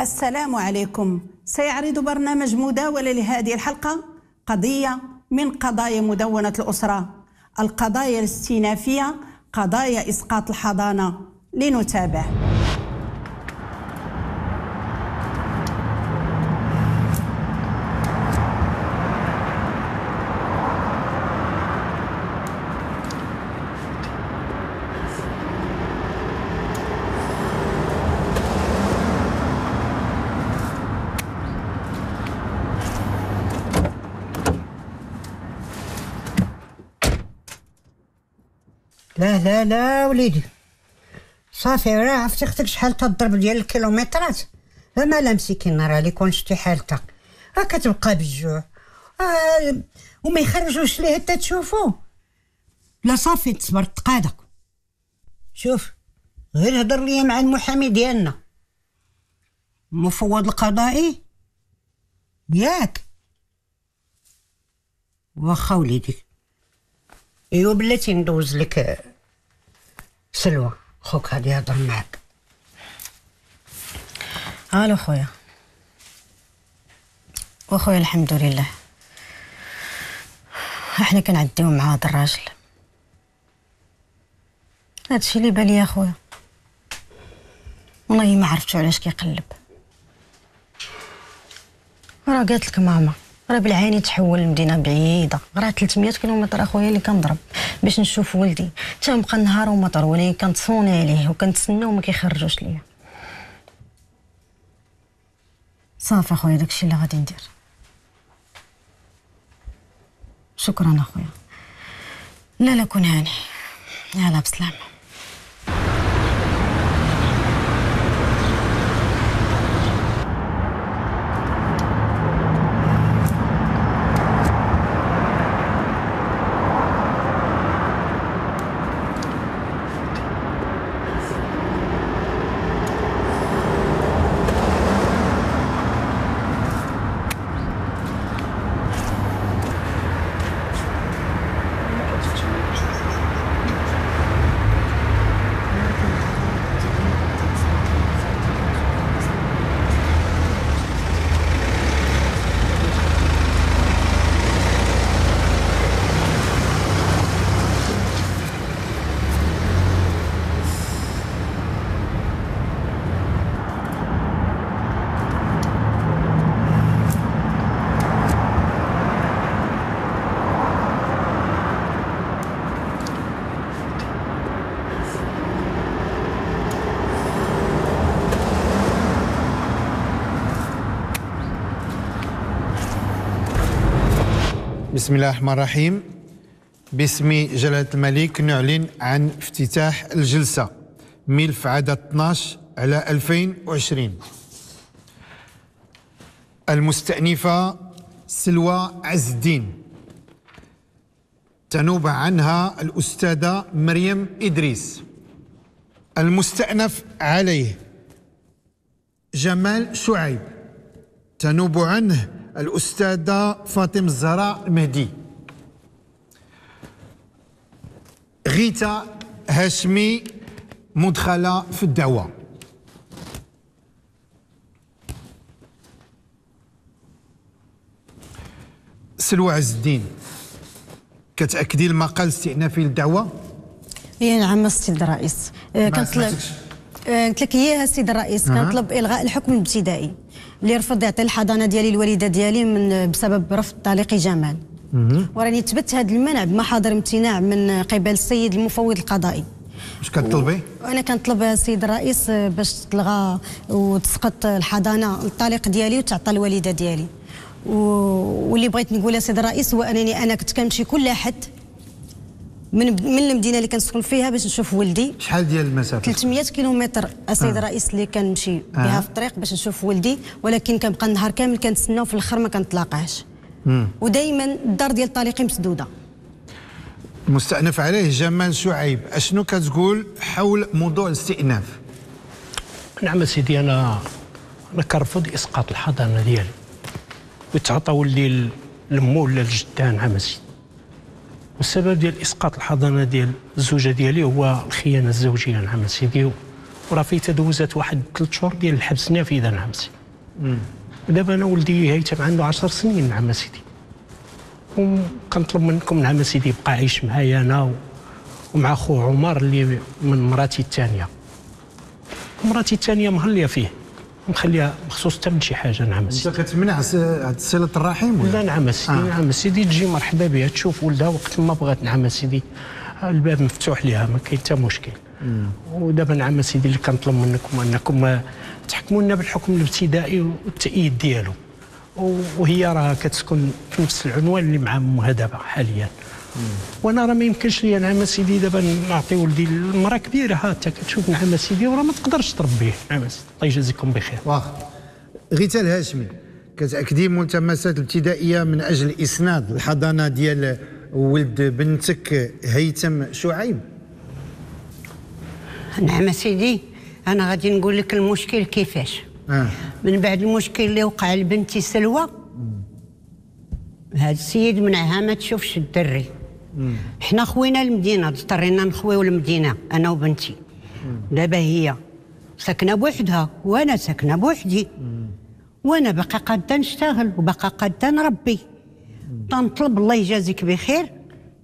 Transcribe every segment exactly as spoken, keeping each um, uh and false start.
السلام عليكم. سيعرض برنامج مداولة لهذه الحلقة قضية من قضايا مدونة الأسرة، القضايا الاستئنافية، قضايا إسقاط الحضانة. لنتابع. لا لا لا وليدي صافي، راه عرفت اختك شحال تضرب ديال الكيلومترات. ما لا مسكين راه اللي كون شتي حالتها راه كتبقى بالجوع آه وما يخرجوش ليه حتى تشوفو. لا صافي تصبر تقادك، شوف غير هضر ليا مع المحامي ديالنا المفوض القضائي ياك. واخا وليدي. ايوا بلاتي ندوز لك سلوى، خوك غادي يهضر معاك. الو خويا. وخويا الحمد لله احنا كنعديو مع هاد الراجل، هادشي اللي بالي يا خويا. والله ما عرفتو علاش كيقلب. راه قالت لك ماما راه بالعيني تحول لمدينه بعيده، راه ثلاثمية كيلومتر اخويا اللي كنضرب باش نشوف ولدي. حتى بقى النهار ومطر ولي كنتصوني عليه وكنتسناو وما كيخرجوش ليا. صافي اخويا داكشي اللي غادي ندير. شكرا اخويا. لا لا كون هاني، يلا بسلامه. بسم الله الرحمن الرحيم. باسم جلالة الملك نعلن عن افتتاح الجلسة ملف عدد اثناش على ألفين وعشرين، المستأنفة سلوى عز الدين، تنوب عنها الأستاذة مريم إدريس. المستأنف عليه جمال شعيب، تنوب عنه الأستاذة فاطمة الزهراء المهدي. غيتا الهاشمي مدخلة في الدعوة. سلوى عز الدين، كتأكدي المقال الاستئنافي للدعوة؟ إي نعم السيد الرئيس. كنطلب قلت لك اياها السيد الرئيس. كنطلب إلغاء الحكم الابتدائي اللي رفض يعطي الحضانه ديالي الوالده ديالي من بسبب رفض طليقي جمال، وراني ثبت هذا المنع بمحاضر امتناع من قبل السيد المفوض القضائي. واش كتطلبي؟ وانا كنطلب السيد الرئيس باش تلغى وتسقط الحضانه الطليق ديالي وتعطى الوالده ديالي. واللي بغيت نقول السيد الرئيس هو انني انا كنت كنمشي كل احد من من المدينه اللي كنسكن فيها باش نشوف ولدي. شحال ديال المسافه؟ ثلاثمية كيلومتر السيد آه. الرئيس اللي كنمشي آه. بها في الطريق باش نشوف ولدي، ولكن كنبقى النهار كامل كنتسناو في الاخر ما كنتلاقاهش، ودائما الدار ديال طريقي مسدوده. المستأنف عليه جمال شعيب، اشنو كتقول حول موضوع الاستئناف؟ نعم سيدي، انا انا كنرفض اسقاط الحضانه ديالي ويتعطى ولدي لمو ولا الجدان نعم سيدي. والسبب ديال اسقاط الحضانه ديال الزوجه ديالي هو الخيانه الزوجيه نعم سيدي، وراه في تدوزات واحد ثلاث شهور ديال الحبس نافذه نعم سيدي. دابا انا ولدي هيثم عنده عشر سنين نعم سيدي. وكنطلب منكم نعم سيدي يبقى عايش معايا انا ومع خو عمر اللي من مراتي الثانيه. مراتي الثانيه مهليه فيه مخليها مخصوص حتى من شي حاجه نعم سيدي. انت كتمنع صله الرحم؟ لا نعم سيدي آه. نعم سيدي تجي مرحبا بها تشوف ولدها وقت ما بغات نعم سيدي الباب مفتوح لها ما كاين حتى مشكل. ودابا نعم سيدي اللي كنطلب منكم انكم تحكموا لنا بالحكم الابتدائي والتأييد ديالو، وهي راه كتسكن في نفس العنوان اللي مع امها دابا حاليا. مم. وانا راه ما يمكنش ليا نعم سيدي دابا نعطي ولدي المراه كبيره ها حتى كتشوف نعم سيدي وراه ما تقدرش تربيه نعم سيدي. الله يجازيكم بخير. واخا غيتا الهاشمي كتأكدي الملتمسات الابتدائيه من اجل اسناد الحضانه ديال ولد بنتك هيثم شعيب. نعم سيدي انا غادي نقول لك المشكل كيفاش. آه. من بعد المشكل اللي وقع لبنتي سلوى هذا السيد منعها ما تشوفش الدري. حنا خوينا المدينه اضطرينا نخويو المدينه انا وبنتي. دابا هي ساكنه بوحدها وانا ساكنه بوحدي وانا باقا قاده نشتغل وباقا قاده نربي. تنطلب الله يجازيك بخير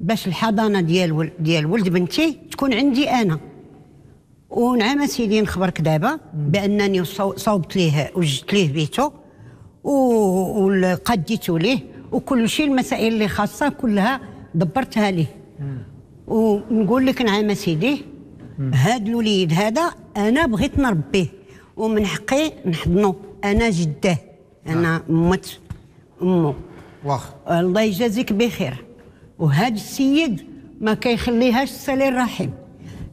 باش الحضانه ديال ديال ولد بنتي تكون عندي انا. ونعم سيدي نخبرك دابا بانني صوبت ليه وجدت ليه بيته وقديته ليه وكل شيء المسائل اللي خاصه كلها دبرتها ليه. ونقول لك نعم سيدي هذا الوليد هذا انا بغيت نربيه ومن حقي نحضنه انا جده انا مت امه. واخا الله يجازيك بخير. وهذا السيد ما كيخليهاش تصلي الرحم.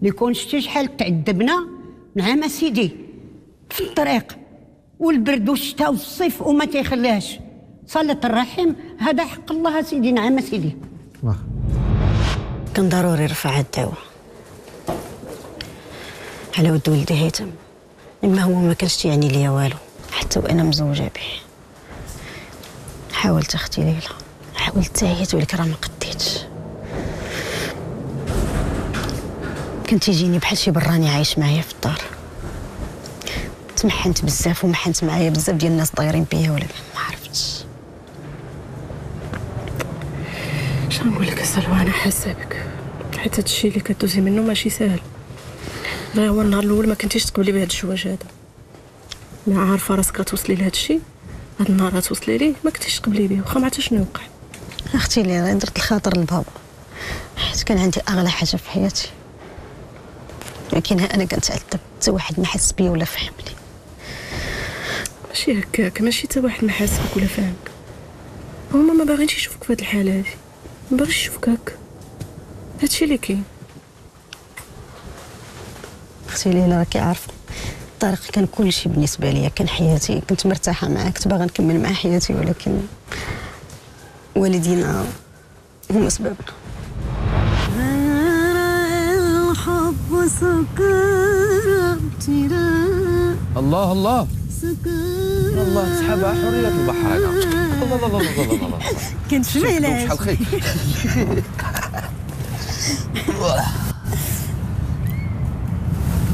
اللي كون شتي شحال تعذبنا نعم سيدي في الطريق والبرد والشتاء والصيف وما تيخليهاش صلة الرحم. هذا حق الله سيدي نعم سيدي. واخا كان ضروري رفع الدعوة على ود ولدي هيثم. إما هو ما كانش تيعني ليا والو حتى وأنا مزوجة به. حاولت اختي ليلى حاولت تعيت ولكن راه ما قديتش. كنت يجيني بحال شي براني عايش معايا في الدار. تمحنت بزاف ومحنت معايا بزاف ديال الناس طايرين بيا ولا ما عرفتش شنو نقول لك. سلوى انا حاسه بك حيت هذا الشيء اللي كدوزي منه ماشي ساهل. غير هو النهار الاول ما كنتيش تقبلي بهذا الجواج هذا ما عارفه راسك كتوصلي لهذا الشيء. هاد النهار غتوصلي ليه ما كنتيش تقبلي بيه واخا ما شنو وقع. اختي ليلى درت الخاطر لبابا حيت كان عندي اغلى حاجه في حياتي لكن انا كنتعذب حتى واحد ما حس بيا ولا فهمني. ماشي هكاك ماشي حتى واحد ما حاس بك ولا فهمك. هما ما باغينش يشوفوك في هاد الحاله هادي ما باغيش يشوفوك هكا هادشي اللي كاين. اختي ليلى راكي عارفه طارق كان كل شيء بالنسبه ليا كان حياتي كنت مرتاحه معاه كنت باغا نكمل مع حياتي ولكن والدينا هما سببنا. الحب سكر ابتلاء. الله الله الله تسحبها حريه البحر. الله الله الله الله الله كنشمع لها شحال خير.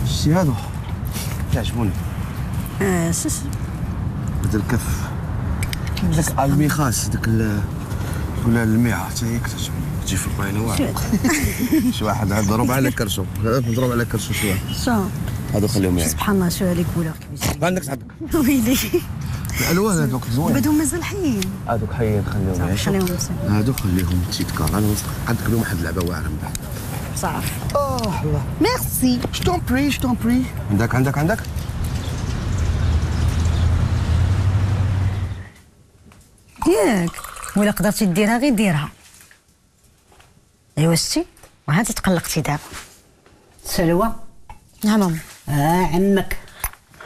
شتي هادو كيعجبوني. اه شش هذا الكف داك الميخاس داك ولا الميعه حتى هي كتعجبني تجي في الباينه واعره. شي واحد عاد ضرب على كرشو ضرب على كرشو شي واحد شو هادو خليهم يعني سبحان الله. شو هذيك كولور كبير عندك تعبك ويلي الالوان هذوك زوين هادو مازال حيين هادوك حيين خليهم يعيشوا هادو خليهم تيتكاران عندك لهم واحد اللعبه واعره من بعد صافي. اوه الله ميرسي شتون بري شتون بري. عندك عندك عندك ياك ولا قدرتي ديرها غير ديرها. ايوا شتي وها تتقلقتي دابا. سلوى نعم ماما. اه عمك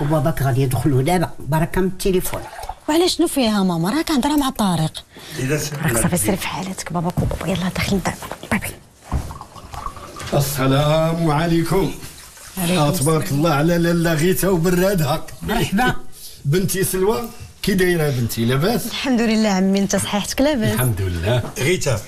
وباباك غادي يدخلوا دابا بركه من التليفون. وعلاش شنو فيها ماما راه كنهضر مع طارق. راك صافي سير في حالتك باباك وبابا يلاه داخلين دابا باي باي. السلام عليكم. عليكم تبارك الله على لاله غيتا وبرادها. مرحبا بنتي سلوى كي دايره بنتي لاباس؟ الحمد لله عمي انت صحيحتك لاباس؟ الحمد لله. غيتا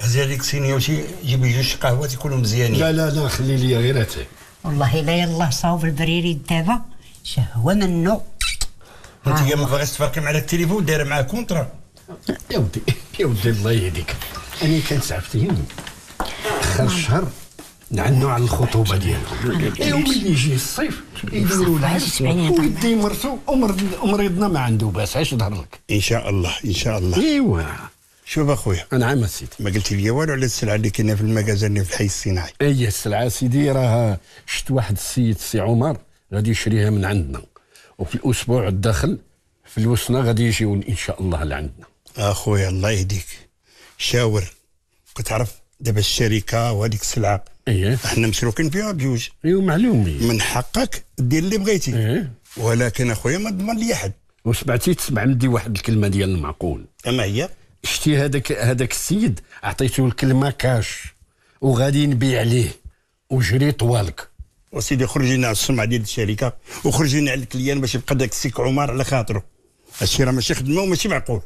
هزي هذيك الصينيه وشي جيب لي جوج قهوات يكونوا مزيانين. لا لا لا خلي لي غير اتاي. والله لا يلاه صاوب البريري دابا شهوه منو. انت يا ما بغيتش تفرقي معنا التليفون دايره معاه كونترا. يا ودي يا ودي الله يهديك، انا كنسعف فيهم اخر الشهر نعنوا على الخطوبه ديالهم. ايوا ملي يجي الصيف يديروا العرس ويدي مرتو ومريضنا ما عنده باس. عاش ظهر لك ان شاء الله ان شاء الله. ايوا شوف اخويا، نعم سيدي، ما قلت لي والو على السلعه اللي كاينه في المكازن اللي في الحي الصناعي. اي السلعه سيدي؟ راه شفت واحد السيد سي عمر غادي يشريها من عندنا، وفي الاسبوع الداخل في الوسنه غادي يجيو ان شاء الله لعندنا. اخويا الله يهديك شاور، كتعرف دابا الشركه وهذيك السلعه ايه احنا مسلوكين فيها بجوج. ايوا معلوم، من حقك دير اللي بغيتي ايه، ولكن اخويا ما تضمن لي احد. وسمعتي تسمع عندي واحد الكلمه ديال المعقول. اما هي شتي هذاك هذاك السيد عطيته الكلمه كاش وغادي نبيع عليه وجري طوالك. وسيدي خرجي لنا على السمعه ديال الشركه وخرجي لنا على الكليان باش يبقى داك السيك عمر على خاطره. هادشي راه ماشي خدمه وماشي معقول.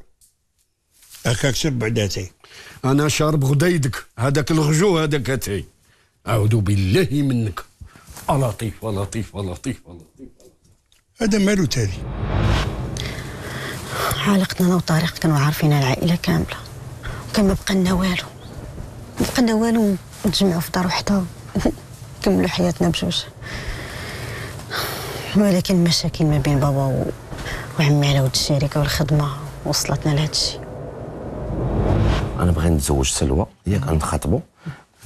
هكاك شرب بعداتي انا شارب غدايدك هذاك الغجو هذاك اتاي. اعوذ بالله منك. لطيف لطيف لطيف لطيف. هذا مالو تالي؟ علاقتنا انا وطارق كانوا عارفين العائله كامله، وكان ما بقى لنا والو، ما بقى لنا والو، نتجمعوا في دار وحده نكملوا حياتنا بجوج. ولكن المشاكل ما بين بابا و... وعمي على ود الشركه والخدمه وصلتنا لهذا الشيء. انا بغيت نتزوج سلوى، هي كنخاطبوا.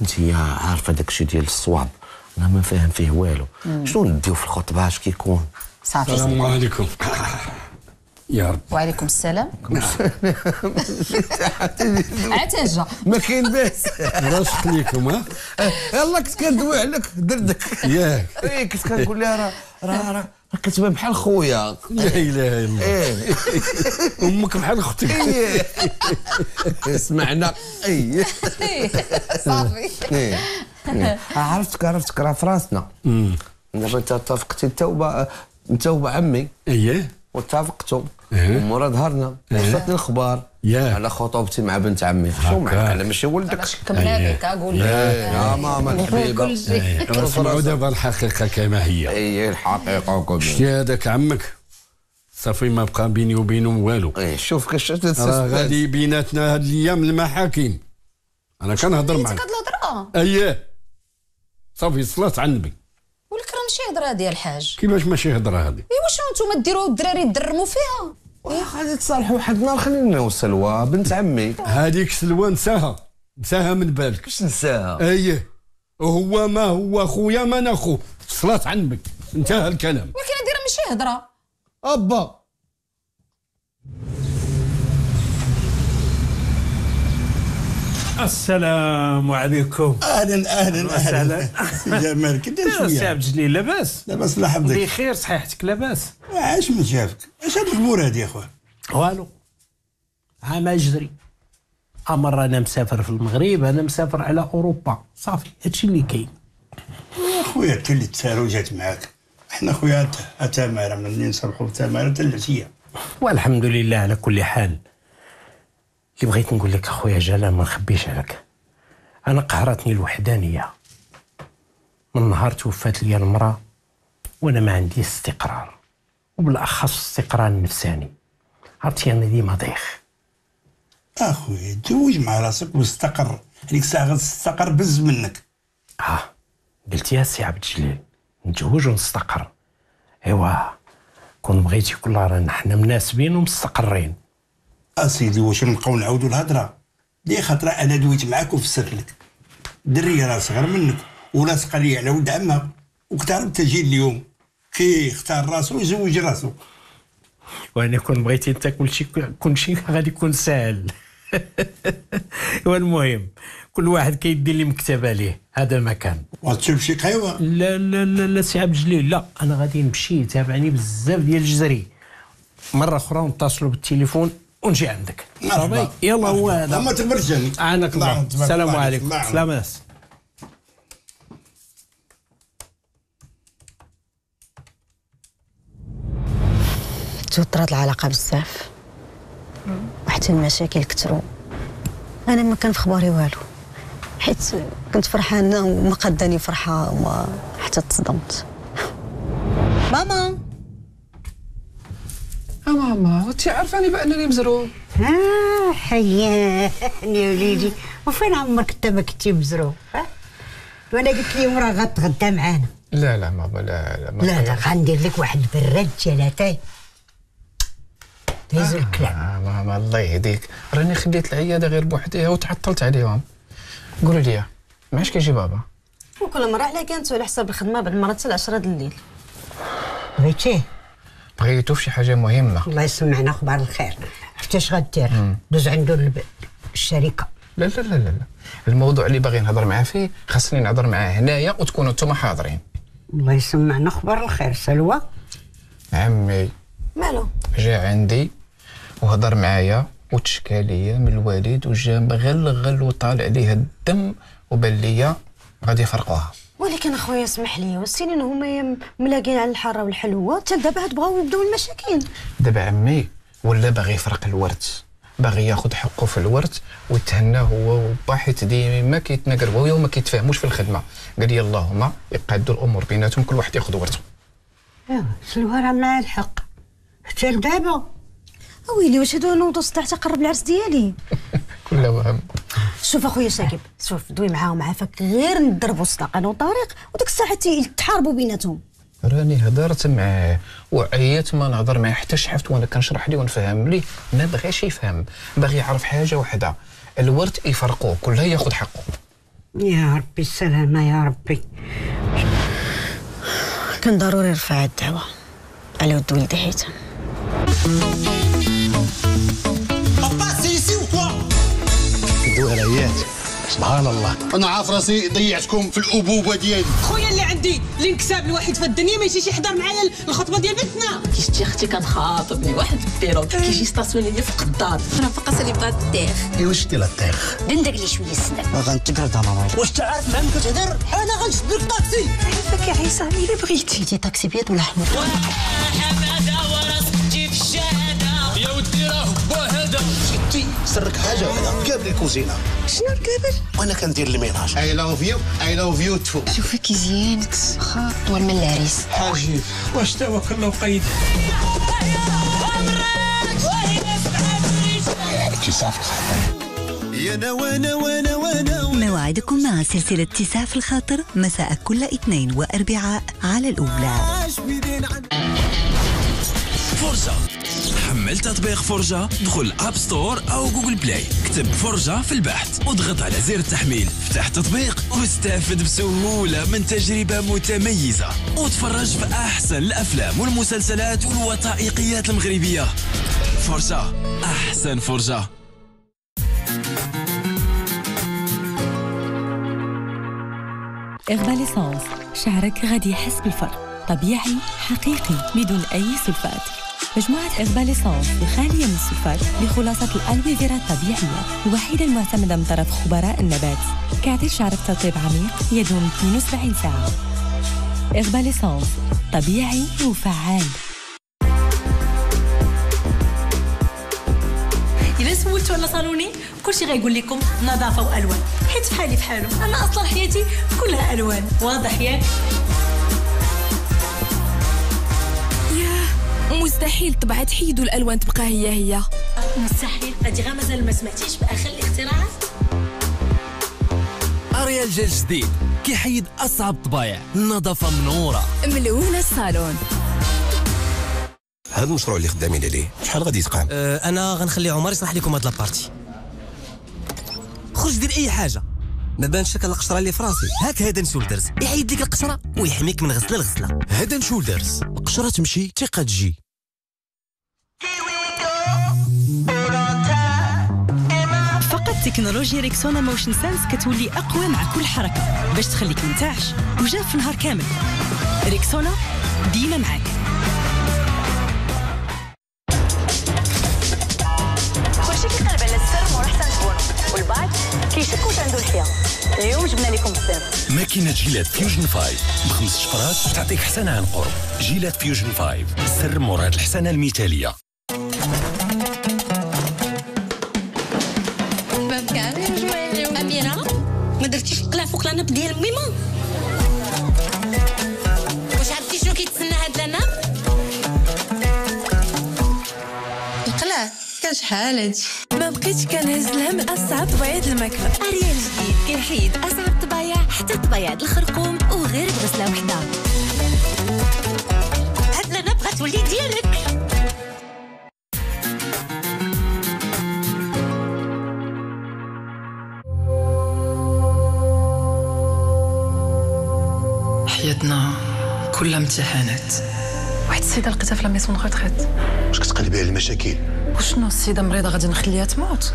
انت عارفه داك الشيء ديال الصواب، انا ما فاهم فيه والو. شنو نديو في الخطبه؟ اش كيكون؟ صافي. السلام عليكم. يا رب. وعليكم السلام. عتاجه ما كاين باس. راسك ليكم ها؟ يلاه كنت كندوي عليك دردك. ياك؟ اي كنت كنقول لها راه راه راه كتبان بحال خويا. لا اله الا الله. امك بحال اختك. سمعنا. اي صافي. عرفتك عرفتك راه في راسنا. دابا انت اتفقتي انت انت وعمي. اييه. واتفقتوا ومورا ظهرنا وصلتني الخبار على خطوبتي مع بنت عمي. شو معك؟ على ماشي ولدك. شكمنا بك اقول لك يا ماما الحبيبه. نسمعوا دابا الحقيقه كما هي. اي الحقيقه كما هي. شتي هذاك عمك صافي ما بقى بيني وبينه والو. اي شوف كاش راه غادي بيناتنا هاد الايام المحاكم. انا كنهضر معاك. انت كتهضر؟ اييه صافي صلات على النبي. ولك راه ماشي هضره ديال الحاج. كيفاش ماشي هضره هذه؟ ايوا شنو نتوما ديروا الدراري تدرموا فيها؟ غادي تصالحوا حد النهار. خلينا وسلوى بنت عمي هذيك سلوى نساها نساها من بالك. كيفاش نساها؟ اييه وهو ما هو خويا ما انا خو. صلات على النبي انتهى الكلام. ولكن هذه راه ماشي هضره ابا. السلام عليكم. اهلا اهلا اهلا. جمال كدير شويه؟ سي عبد الجليل لاباس؟ لاباس الله يحفظك. بخير صحيحتك لاباس؟ عاش من شافك. اش هاد الكبور هادي يا خويا؟ والو ها ما يجري. امر انا مسافر في المغرب، انا مسافر على اوروبا، صافي هادشي اللي كاين. اخويا انت اللي تسالو جات معاك. احنا خويا تماره منين نصبحوا تماره حتى العشيه. والحمد لله على كل حال. اللي بغيت نقول لك اخويا جلال ما نخبيش عليك، انا قهرتني الوحدانيه من نهار توفات لي المراه وانا ما عندي استقرار، وبالاخص استقرار نفساني. عرفتي انا ديما ضيخ اخويا. تزوج مع راسك واستقر، هذيك الساعه غتستقر بز منك. اه قلت يا سي عبد الجليل نتزوج ونستقر. ايوا كون بغيتي كل رانا حنا مناسبين ومستقرين. اسيدي واش نبقاو نعاودوا الهضره؟ لي خاطر انا دويت معاك وفسرت لك. الدريه راه صغر منك ولاصقه لي على ولد عمها، وكتعرف تجي اليوم كيختار راسو ويزوج راسو. وانا كون بغيتي انت كلشي كلشي غادي يكون ساهل. والمهم كل واحد كيدير اللي مكتب عليه. هذا ما كان وتشرب شي قهوه. لا لا لا لا سي عبد الجليل لا، انا غادي نمشي. تابعني بزاف ديال الجزري. مره اخرى نتصلوا بالتليفون ونجي عندك. مرحبا يلا. هو هذا ما تبرجني. عانك الله. السلام عليكم. سلام ناس. توترات العلاقه بزاف وحتى المشاكل كثروا. انا ما كان في خباري والو، حيت كنت فرحانه وما قداني فرحه وما حتى تصدمت. ماما اه ماما وانتي عارفاني بانني مزروب. اه حياني يا وليدي، وفين عمرك انت ما كنتي مزروب؟ وانا قلت لهم راه غتغدى معانا. لا لا ماما لا لا لا لا غندير لك واحد براد جلاتاي دايز الكلام. آه ماما الله يهديك، راني خليت العياده غير بوحديها وتعطلت عليهم. قولوا لي معاش كيجي بابا؟ وكل مره على كانتو على حساب الخدمه بعد المرات حتى العشرة د الليل. بغيتيه؟ بغيتو في شي حاجه مهمه. الله يسمعنا اخبار الخير. عرفتي اش غدير؟ دوز عندو الشركه. لا لا لا لا الموضوع اللي باغي نهضر معاه فيه خاصني نهضر معاه هنايا وتكونوا نتوما حاضرين. الله يسمعنا اخبار الخير. سلوى عمي مالو جا عندي وهضر معايا وتشكى ليا من الوالد وجا مغلغل وطالع ليه الدم وبان ليا غادي يفرقوها. ولكن اخويا اسمح لي، والسنين هما ملاقين على الحاره والحلوه حتى دابا هاد بغاو يبداو المشاكل. دابا عمي ولا باغي يفرق الورث، باغي ياخذ حقه في الورث ويتهنى هو وبا حيت ديما كيتناقر هو وما كيتفاهموش في الخدمه. قال لي اللهم يقادوا الامور بيناتهم كل واحد ياخذ ورثه. ايوا سلوى راه معاها الحق حتى لدابا. اويلي واش هادو نوضوا السطح تقرب العرس ديالي؟ كلها وهم. شوف اخويا شاكب، شوف دوي معاهم عافاك غير نضربوا الصداق انا وطارق وديك الساعه تحاربوا بيناتهم. راني هضرت معاه وعيت ما نهضر معاه حتى شحفت وانا كنشرح ليه ونفهم ليه، ما بغاش يفهم، باغي يعرف حاجه واحده، الورث يفرقوه كلها ياخذ حقه. يا ربي السلامه يا ربي. كان ضروري نرفع الدعوه على ود ولدي هيثم. دويريات سبحان الله. انا عارف راسي ضيعتكم في الابوبه ديالي. خويا اللي عندي الانكساب الوحيد في الدنيا ما يجيش يحضر معايا الخطبه ديال بنتنا. كي شتي اختي كتخاطبني واحد البيرو كيجي يستاسيوني لي في القدار انا فقط اللي بغات التاريخ. ايوا شتي لا التاريخ دندق لي شويه السنه غنتقرض على ماما. واش تعرف معاهم كتهضر؟ انا غنشد لك طاكسي. عارفك يا عيسى الا بغيتي تي طاكسي بيض ولا احمر. حماده وراسك تجي في الشهاده يا ودي راه بوهده. سرك حاجه قابل الكوزينه. شنو الكابل؟ وانا كندير الميناج. اي لاف يو اي لاف يو تو. شوفي كي زيانك خاط طول من العريس. حاجي واش توكل الله وقيد. موعدكم مع سلسله اتساع الخاطر مساء كل اثنين واربعاء على الاولى. فرصه حمل تطبيق فرجة، دخل اب ستور او جوجل بلاي، اكتب فرجة في البحث واضغط على زر التحميل، افتح تطبيق واستفد بسهولة من تجربة متميزة وتفرج في احسن الافلام والمسلسلات والوثائقيات المغربية. فرجة احسن فرجة. اغبال ليسانس، شعرك غادي يحس بالفرق، طبيعي حقيقي بدون اي سلفات. مجموعة إغبال ليسانس الخالية من السلفات بخلاصة الألوفيرا الطبيعية الوحيدة المعتمدة من طرف خبراء النبات، كيعطي شعرك ترطيب عميق يدوم اثنين وسبعين ساعة. إغبال ليسانس طبيعي وفعال. إلا سولتو أنا صالوني كلشي غايقول لكم نظافة وألوان، حيت بحالي بحالهم، أنا أصلا حياتي كلها ألوان، واضح ياك؟ مستحيل طبعا تحيدوا الالوان تبقى هي هي. مستحيل، هادي غا مازال ما سمعتيش باخر الاختراعات. اريال جل جديد كيحيد اصعب طبايع، نظافه منوره ملونه الصالون. هذا المشروع اللي خدامين عليه شحال غادي يتقام؟ أه انا غنخلي عمر يشرح لكم هاد لابارتي. خرج دير اي حاجه ما بانش لك القشره اللي في راسي. هاك هيد اند شولدرز يحيد لك القشره ويحميك من غسله لغسله. هيد اند شولدرز، القشره تمشي ثقه تجي. فقط تكنولوجيا ريكسونا موشن سانس كتولي اقوى مع كل حركه باش تخليك منتعش وجاف في النهار كامل. ريكسونا ديما معاك. كلشي كيقلب على السر مور حتى نكونو والبعض كيشكو واش عنده الحياه. اليوم جبنا لكم السر. ماكينه جيلات فيوجن خمسة بخمس شفرات تعطيك حسنه عن قرب. جيلات فيوجن خمسة سر مراد الحسنه المثاليه. أميرة ما درتيش القلاع فوق لعنب ديال ميمون. شحال هادشي. ما بقيتش كنهز الهم اصعب طبيعه الماكله. اريال جديد كيحيد اصعب طبايع حتى طبايع الخرقوم وغير بغسله وحده. هاد لنا بغات تولي ديالك. حياتنا كلها امتحانات. واحد السيده لقيتها في لا ميسون غوتريت. واش كتقلبي على المشاكل؟ وشنو السيده مريضه غادي نخليها تموت؟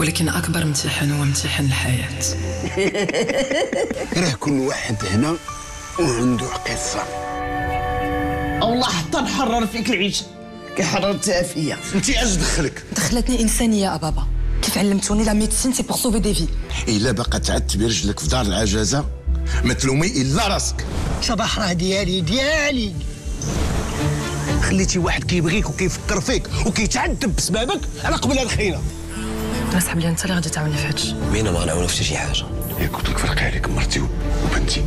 ولكن اكبر امتحان هو امتحان الحياه. راه كل واحد هنا وعنده قصه. والله حتى نحرر فيك العيشه كي حررتها فيا. انت اش دخلك؟ دخلتني انسانيه ابابا. كيف علمتوني لا ميديسين سي بور سوفي دي في. الا باقا تعتبي رجلك في دار العجزه ما تلومي الا راسك. صباح راه ديالي ديالي. خليتي واحد كيبغيك وكيفكر فيك وكيتعذب بسببك على قبل الخيره. اسحب لي انت اللي غادي تعاوني في هادشي. مين ما غنعاونو في شي حاجه. يا قلت لك فرقي عليك مرتي وبنتي.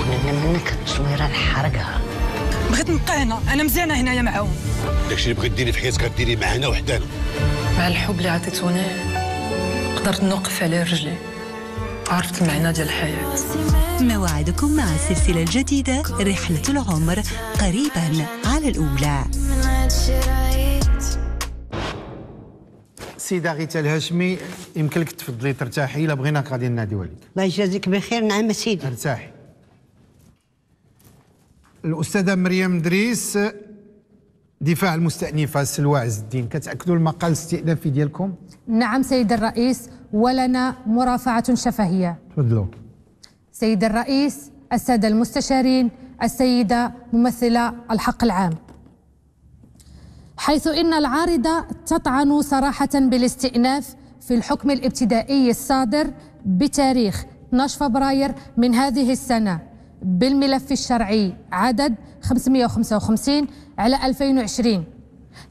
وننا منك شويره نحرقها. بغيت نبقى هنا، انا مزيانه هنايا معاهم. داكشي اللي بغيت ديري في حياتك غديري معنا وحدانا. مع الحب اللي عطيتوني قدرت نوقف على رجلي. عرفت المعنى ديال الحياة. موعدكم مع السلسلة الجديدة رحلة العمر قريبا على الأولى. سيدة غيتا الهاشمي يمكن لك تفضلي ترتاحي. إلا بغيناك غادي نناديو عليك. الله يجازيك بخير. نعم سيدي ارتاحي. الأستاذة مريم إدريس دفاع المستأنفة سلوى عز الدين، كتأكدوا المقال الاستئنافي ديالكم؟ نعم سيد الرئيس ولنا مرافعة شفهية. تفضلوا. سيد الرئيس، السادة المستشارين، السيدة ممثلة الحق العام. حيث إن العارضة تطعن صراحة بالاستئناف في الحكم الابتدائي الصادر بتاريخ اثني عشر فبراير من هذه السنة بالملف الشرعي عدد خمسمائة وخمسة وخمسين على ألفين وعشرين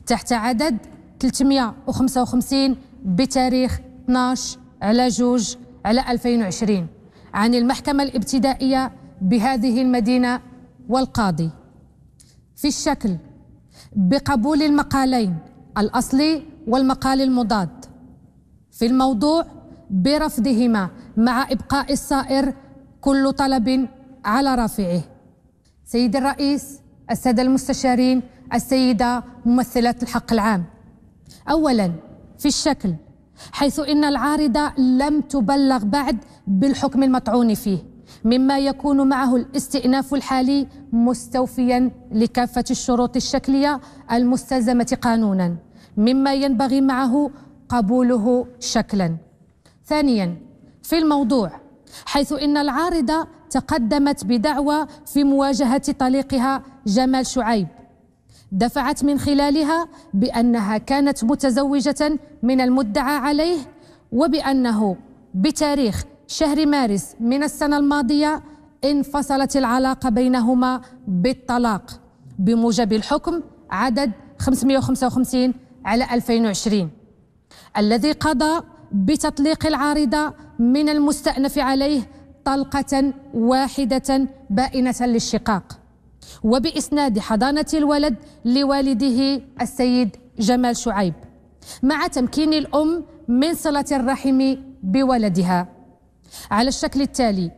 تحت عدد ثلاثمائة وخمسة وخمسين بتاريخ اثني عشر على جوج على ألفين وعشرين عن المحكمة الابتدائية بهذه المدينة والقاضي في الشكل بقبول المقالين الأصلي والمقال المضاد في الموضوع برفضهما مع إبقاء الصائر كل طلب على رافعه. سيد الرئيس، السادة المستشارين، السيدة ممثلة الحق العام. أولا في الشكل حيث إن العارضة لم تبلغ بعد بالحكم المطعون فيه مما يكون معه الاستئناف الحالي مستوفيا لكافة الشروط الشكلية المستلزمة قانونا مما ينبغي معه قبوله شكلا. ثانيا في الموضوع حيث إن العارضة تقدمت بدعوى في مواجهة طليقها جمال شعيب دفعت من خلالها بأنها كانت متزوجة من المدعى عليه وبأنه بتاريخ شهر مارس من السنة الماضية انفصلت العلاقة بينهما بالطلاق بموجب الحكم عدد خمسمائة وخمسة وخمسين على ألفين وعشرين الذي قضى بتطليق العارضة من المستأنف عليه طلقة واحدة بائنة للشقاق وبإسناد حضانة الولد لوالده السيد جمال شعيب مع تمكين الأم من صلة الرحم بولدها على الشكل التالي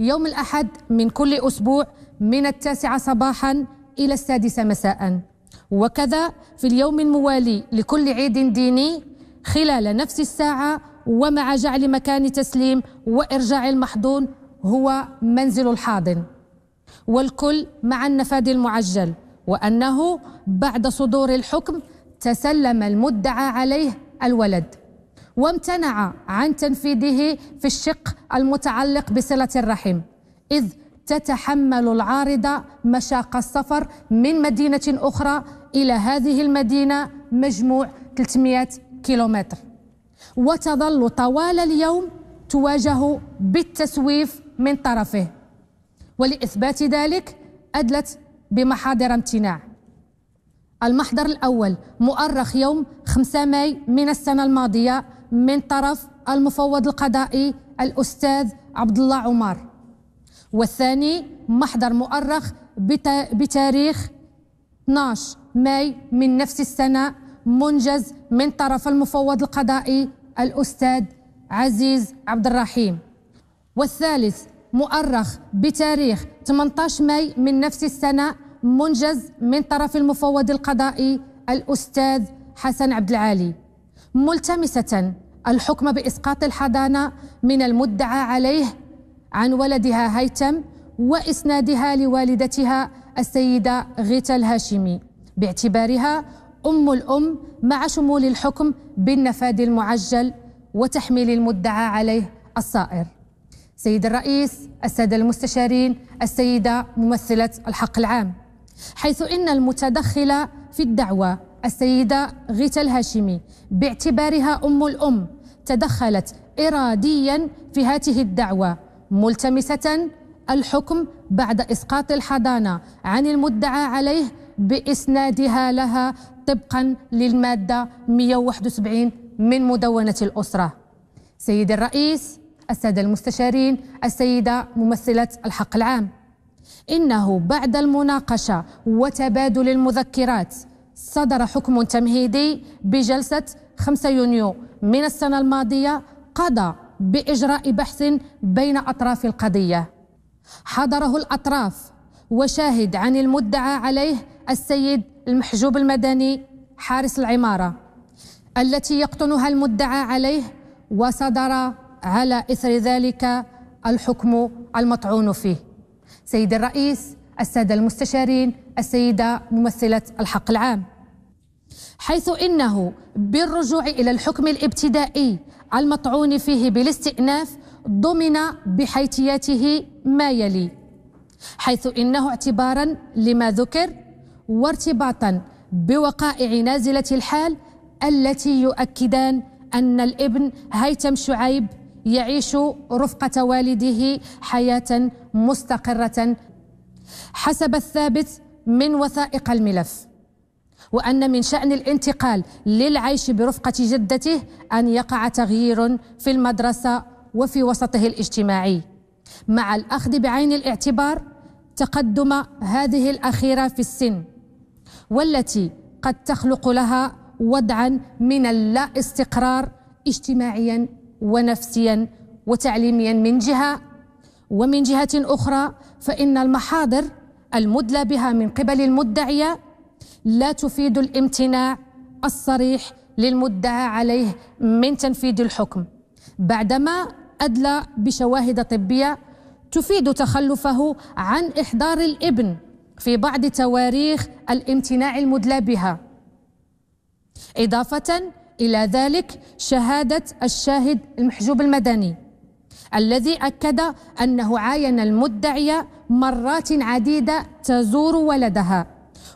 يوم الأحد من كل أسبوع من التاسعة صباحا إلى السادسة مساء وكذا في اليوم الموالي لكل عيد ديني خلال نفس الساعة ومع جعل مكان تسليم وإرجاع المحضون هو منزل الحاضن والكل مع النفاذ المعجل وأنه بعد صدور الحكم تسلم المدعى عليه الولد وامتنع عن تنفيذه في الشق المتعلق بصلة الرحم إذ تتحمل العارضة مشاق السفر من مدينة أخرى إلى هذه المدينة مجموع ثلاثمائة كيلومتر وتظل طوال اليوم تواجه بالتسويف من طرفه ولإثبات ذلك أدلت بمحاضر امتناع. المحضر الأول مؤرخ يوم خمسة ماي من السنة الماضية من طرف المفوض القضائي الأستاذ عبد الله عمر والثاني محضر مؤرخ بتاريخ اثني عشر ماي من نفس السنة منجز من طرف المفوض القضائي الأستاذ عزيز عبد الرحيم. والثالث مؤرخ بتاريخ ثمانية عشر ماي من نفس السنة منجز من طرف المفوض القضائي الأستاذ حسن عبد العالي، ملتمسة الحكم بإسقاط الحضانة من المدعى عليه عن ولدها هيثم وإسنادها لوالدتها السيدة غيتا الهاشمي باعتبارها أم الأم مع شمول الحكم بالنفاذ المعجل وتحميل المدعى عليه الصائر. سيد الرئيس، السادة المستشارين، السيدة ممثلة الحق العام، حيث إن المتدخلة في الدعوة السيدة غيتا الهاشمي باعتبارها أم الأم تدخلت إراديا في هذه الدعوة ملتمسة الحكم بعد إسقاط الحضانة عن المدعى عليه بإسنادها لها طبقا للمادة مئة وواحد وسبعين من مدونة الأسرة. سيد الرئيس، السادة المستشارين، السيدة ممثلة الحق العام، إنه بعد المناقشة وتبادل المذكرات صدر حكم تمهيدي بجلسة خمسة يونيو من السنة الماضية قضى بإجراء بحث بين أطراف القضية حضره الأطراف وشاهد عن المدعى عليه السيد المحجوب المدني حارس العمارة التي يقطنها المدعى عليه، وصدر على إثر ذلك الحكم المطعون فيه. سيد الرئيس، السادة المستشارين، السيدة ممثلة الحق العام، حيث إنه بالرجوع إلى الحكم الابتدائي المطعون فيه بالاستئناف ضمن بحيثياته ما يلي، حيث إنه اعتبارا لما ذكر وارتباطا بوقائع نازلة الحال التي يؤكدان أن الابن هيثم شعيب يعيش رفقة والده حياة مستقرة حسب الثابت من وثائق الملف، وأن من شأن الانتقال للعيش برفقة جدته أن يقع تغيير في المدرسة وفي وسطه الاجتماعي، مع الأخذ بعين الاعتبار تقدم هذه الأخيرة في السن والتي قد تخلق لها وضعا من اللا استقرار اجتماعيا ونفسيا وتعليميا من جهة، ومن جهة أخرى فإن المحاضر المدلى بها من قبل المدعية لا تفيد الامتناع الصريح للمدعى عليه من تنفيذ الحكم بعدما أدلى بشواهد طبية تفيد تخلفه عن إحضار الابن في بعض تواريخ الامتناع المدلى بها، إضافة إلى ذلك شهادة الشاهد المحجوب المدني الذي أكد أنه عاين المدعية مرات عديدة تزور ولدها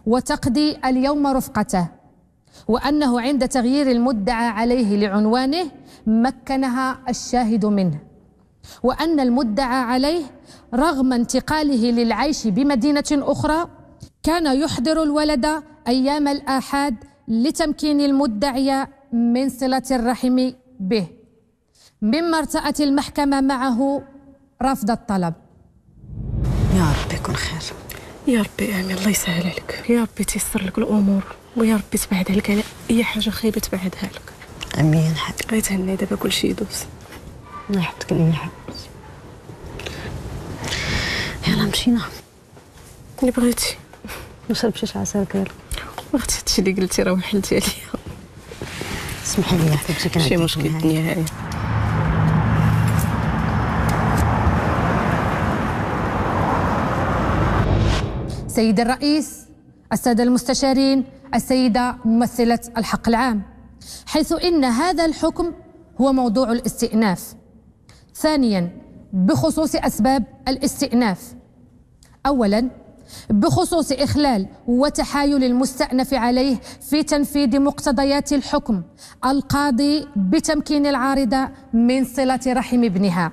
وتقضي اليوم رفقته، وأنه عند تغيير المدعى عليه لعنوانه مكنها الشاهد منه، وأن المدعى عليه رغم انتقاله للعيش بمدينة أخرى كان يحضر الولد أيام الآحاد لتمكين المدعي من صلة الرحم به، مما ارتأت المحكمة معه رفض الطلب. يا ربي كن خير، يا ربي آمين، الله يسهل عليك، يا ربي تيسر لك الأمور، ويا ربي تبعدها لك على أي حاجة خايبة تبعدها لك. امين حبيبتي. غير تهني دابا كلشي يدوز. الله يحفظك ليا حبيبتي. يلاه مشينا. اللي بغيتي. ما شربتيش عصير كرير. ما خديتش هادشي اللي قلتي راه وحلتي عليا. سمحي لي حبيبتي كنعيط. ماشي مشكل نهائي. سيد الرئيس، السادة المستشارين، السيدة ممثلة الحق العام، حيث إن هذا الحكم هو موضوع الاستئناف. ثانيا، بخصوص أسباب الاستئناف، أولا بخصوص إخلال وتحايل المستأنف عليه في تنفيذ مقتضيات الحكم القاضي بتمكين العارضة من صلة رحم ابنها،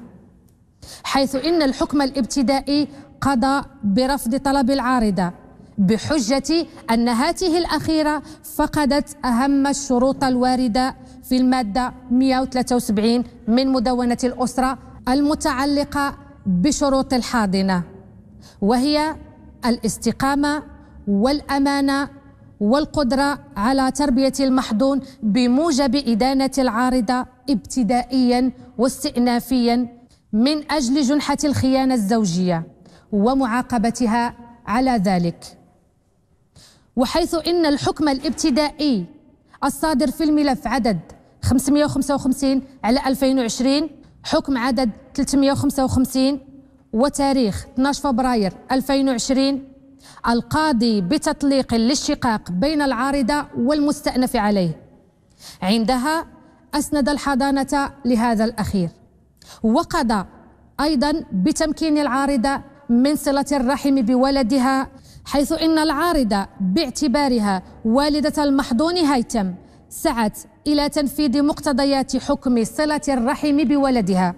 حيث إن الحكم الابتدائي قضى برفض طلب العارضة بحجة أن هاته الأخيرة فقدت أهم الشروط الواردة في المادة مئة وثلاثة وسبعين من مدونة الأسرة المتعلقة بشروط الحاضنة، وهي الاستقامة والأمانة والقدرة على تربية المحظون بموجب إدانة العارضة ابتدائيا واستئنافيا من أجل جنحة الخيانة الزوجية ومعاقبتها على ذلك، وحيث إن الحكم الابتدائي الصادر في الملف عدد خمسمائة وخمسة وخمسين على ألفين وعشرين حكم عدد ثلاثمائة وخمسة وخمسين وتاريخ اثني عشر فبراير ألفين وعشرين القاضي بتطليق للشقاق بين العارضة والمستأنف عليه، عندها أسند الحضانة لهذا الأخير، وقضى أيضا بتمكين العارضة من صلة الرحم بولدها، حيث إن العارضة باعتبارها والدة المحظون هيثم سعت إلى تنفيذ مقتضيات حكم صلة الرحم بولدها